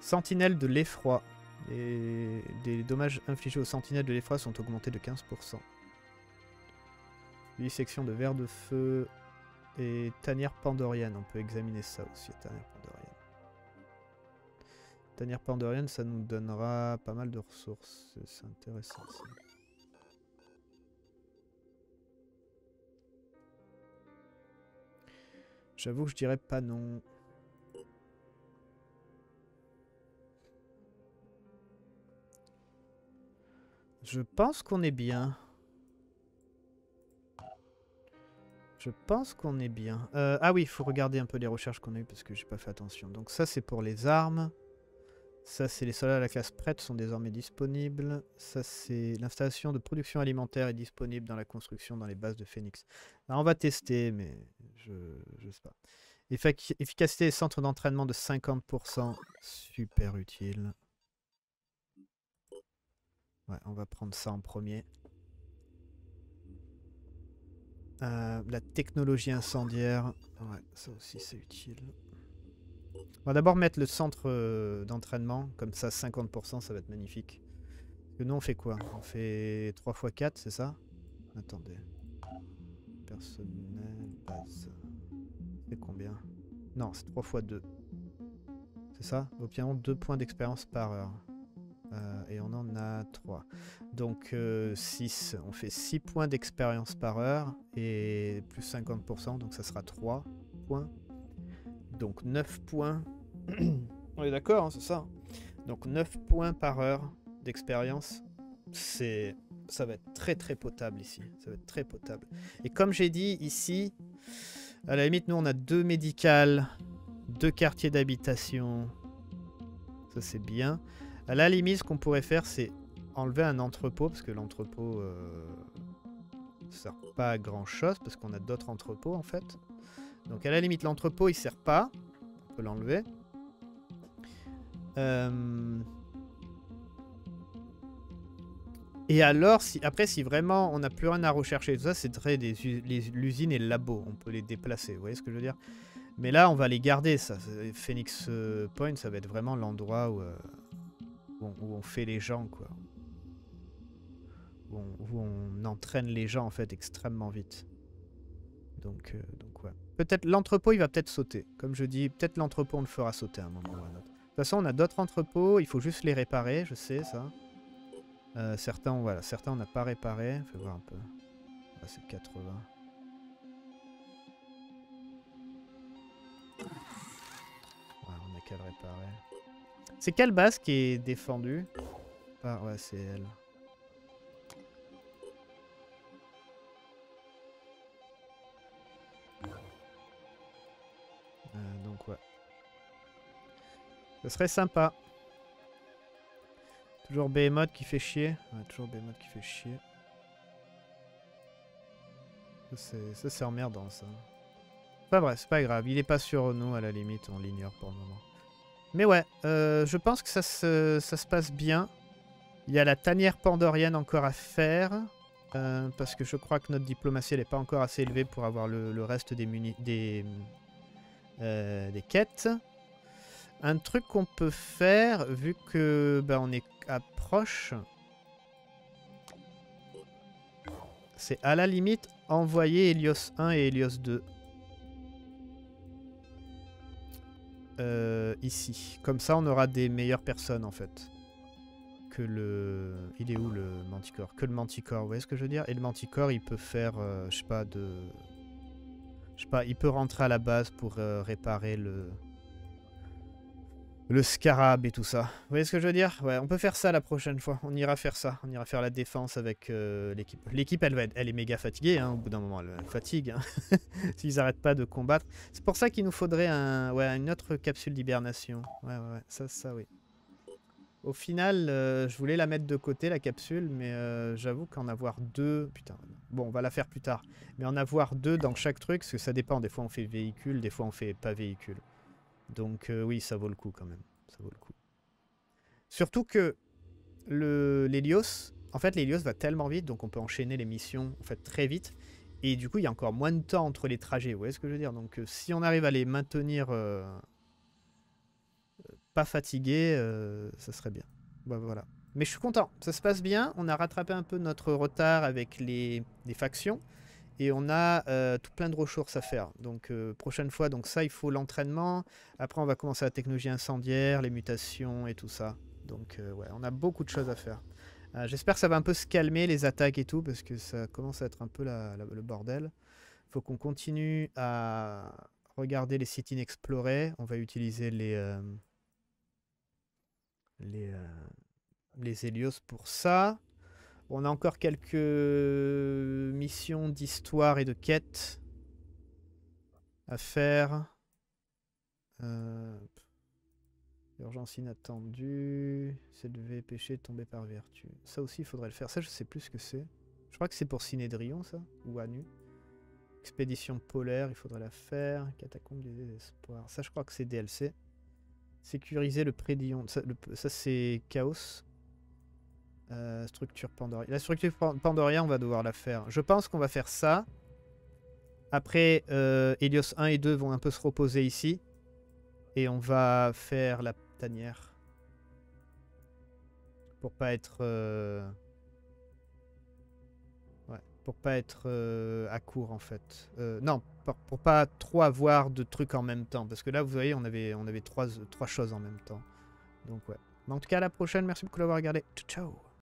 Sentinelle de l'Effroi. Et des dommages infligés aux sentinelles de l'Effroi sont augmentés de quinze pour cent. huit sections de verre de feu et tanière pandorienne. On peut examiner ça aussi, tanière pandorienne. Tanière pandorienne, ça nous donnera pas mal de ressources. C'est intéressant, ça. J'avoue que je dirais pas non. Je pense qu'on est bien. Je pense qu'on est bien. Euh, ah oui, il faut regarder un peu les recherches qu'on a eues parce que j'ai pas fait attention. Donc ça c'est pour les armes. Ça c'est les soldats de la classe prêtre sont désormais disponibles. Ça c'est l'installation de production alimentaire est disponible dans la construction dans les bases de Phoenix. Alors, on va tester mais je, je sais pas. Effic- efficacité des centres d'entraînement de cinquante pour cent. Super utile. Ouais, on va prendre ça en premier. Euh, la technologie incendiaire. Ouais, ça aussi c'est utile. On va d'abord mettre le centre d'entraînement. Comme ça, cinquante pour cent, ça va être magnifique. Parce que nous, on fait quoi? On fait trois fois quatre, c'est ça? Attendez. Personnel, base. C'est combien? Non, c'est trois fois deux. C'est ça? Obtenons deux points d'expérience par heure. Euh, et on en a trois. Donc euh, six. On fait six points d'expérience par heure. Et plus cinquante pour cent. Donc ça sera trois points. Donc neuf points. On est d'accord, hein, c'est ça. Donc neuf points par heure d'expérience. C'est... ça va être très très potable ici. Ça va être très potable. Et comme j'ai dit ici, à la limite, nous on a deux médicales, deux quartiers d'habitation. Ça c'est bien. À la limite, ce qu'on pourrait faire, c'est enlever un entrepôt, parce que l'entrepôt euh, sert pas à grand chose, parce qu'on a d'autres entrepôts en fait. Donc à la limite, l'entrepôt il sert pas. On peut l'enlever. Euh... Et alors, si, après, si vraiment on n'a plus rien à rechercher, tout ça, c'est très des l'usine et le labo. On peut les déplacer, vous voyez ce que je veux dire? Mais là, on va les garder, ça. Phoenix Point, ça va être vraiment l'endroit où, euh, où, où on fait les gens, quoi. Où on, où on entraîne les gens, en fait, extrêmement vite. Donc, euh, donc ouais. Peut-être l'entrepôt, il va peut-être sauter. Comme je dis, peut-être l'entrepôt, on le fera sauter à un moment ou à un autre. De toute façon, on a d'autres entrepôts, il faut juste les réparer, je sais, ça. Euh, certains, voilà, certains on n'a pas réparé. Fais voir un peu. Ah, c'est quatre-vingts. Voilà, on n'a qu'à le réparer. C'est Calbas qui est défendu. Ah, ouais, c'est elle. Euh, donc, ouais. Ce serait sympa. Toujours behemoth qui fait chier. Ouais, toujours behemoth qui fait chier. Ça, c'est emmerdant, ça. Pas vrai, c'est pas grave. Il est pas sur nous, à la limite. On l'ignore pour le moment. Mais ouais, euh, je pense que ça se, ça se passe bien. Il y a la tanière pandorienne encore à faire. Euh, parce que je crois que notre diplomatie, elle n'est pas encore assez élevée pour avoir le, le reste des, muni des, euh, des quêtes. Un truc qu'on peut faire, vu que bah, on est approche, c'est à la limite envoyer Elios un et Elios deux euh, ici. Comme ça, on aura des meilleures personnes en fait. Que le, il est où le Manticore? Que le Manticore, vous voyez ce que je veux dire? Et le Manticore, il peut faire, euh, je sais pas, de, je sais pas, il peut rentrer à la base pour euh, réparer le. Le scarab et tout ça. Vous voyez ce que je veux dire? Ouais, on peut faire ça la prochaine fois. On ira faire ça. On ira faire la défense avec euh, l'équipe. L'équipe, elle, elle, elle est méga fatiguée. Hein. Au bout d'un moment, elle, elle fatigue. Hein. S'ils n'arrêtent pas de combattre. C'est pour ça qu'il nous faudrait un, ouais, une autre capsule d'hibernation. Ouais, ouais, ouais. Ça, ça, oui. Au final, euh, je voulais la mettre de côté, la capsule. Mais euh, j'avoue qu'en avoir deux... Putain. Bon, on va la faire plus tard. Mais en avoir deux dans chaque truc, parce que ça dépend. Des fois, on fait véhicule. Des fois, on fait pas véhicule. Donc euh, oui, ça vaut le coup quand même, ça vaut le coup. Surtout que l'Hélios, en fait l'Hélios va tellement vite, donc on peut enchaîner les missions en fait très vite. Et du coup, il y a encore moins de temps entre les trajets, vous voyez ce que je veux dire? Donc euh, si on arrive à les maintenir euh, pas fatigués, euh, ça serait bien. Bah, voilà. Mais je suis content, ça se passe bien, on a rattrapé un peu notre retard avec les, les factions. Et on a euh, tout plein de ressources à faire. Donc euh, prochaine fois, donc ça il faut l'entraînement. Après on va commencer la technologie incendiaire, les mutations et tout ça. Donc euh, ouais, on a beaucoup de choses à faire. Euh, J'espère que ça va un peu se calmer les attaques et tout, parce que ça commence à être un peu la, la, le bordel. Il faut qu'on continue à regarder les sites inexplorés. On va utiliser les euh, les euh, les Hélios pour ça. On a encore quelques missions d'histoire et de quêtes à faire. Euh, urgence inattendue, s'élever, péché, tomber par vertu. Ça aussi, il faudrait le faire. Ça, je sais plus ce que c'est. Je crois que c'est pour Synédrion, ça, ou Anu. Expédition polaire, il faudrait la faire. Catacombe du désespoir. Ça, je crois que c'est D L C. Sécuriser le prédion. Ça, ça c'est Chaos. Euh, structure Pandorien. La structure Pandorien, on va devoir la faire. Je pense qu'on va faire ça. Après, euh, Hélios un et deux vont un peu se reposer ici. Et on va faire la tanière. Pour pas être... Euh... Ouais, pour pas être euh, à court, en fait. Euh, non, pour, pour pas trop avoir de trucs en même temps. Parce que là, vous voyez, on avait, on avait trois, trois choses en même temps. Donc, ouais. Mais en tout cas, à la prochaine. Merci beaucoup d'avoir regardé. Ciao, ciao.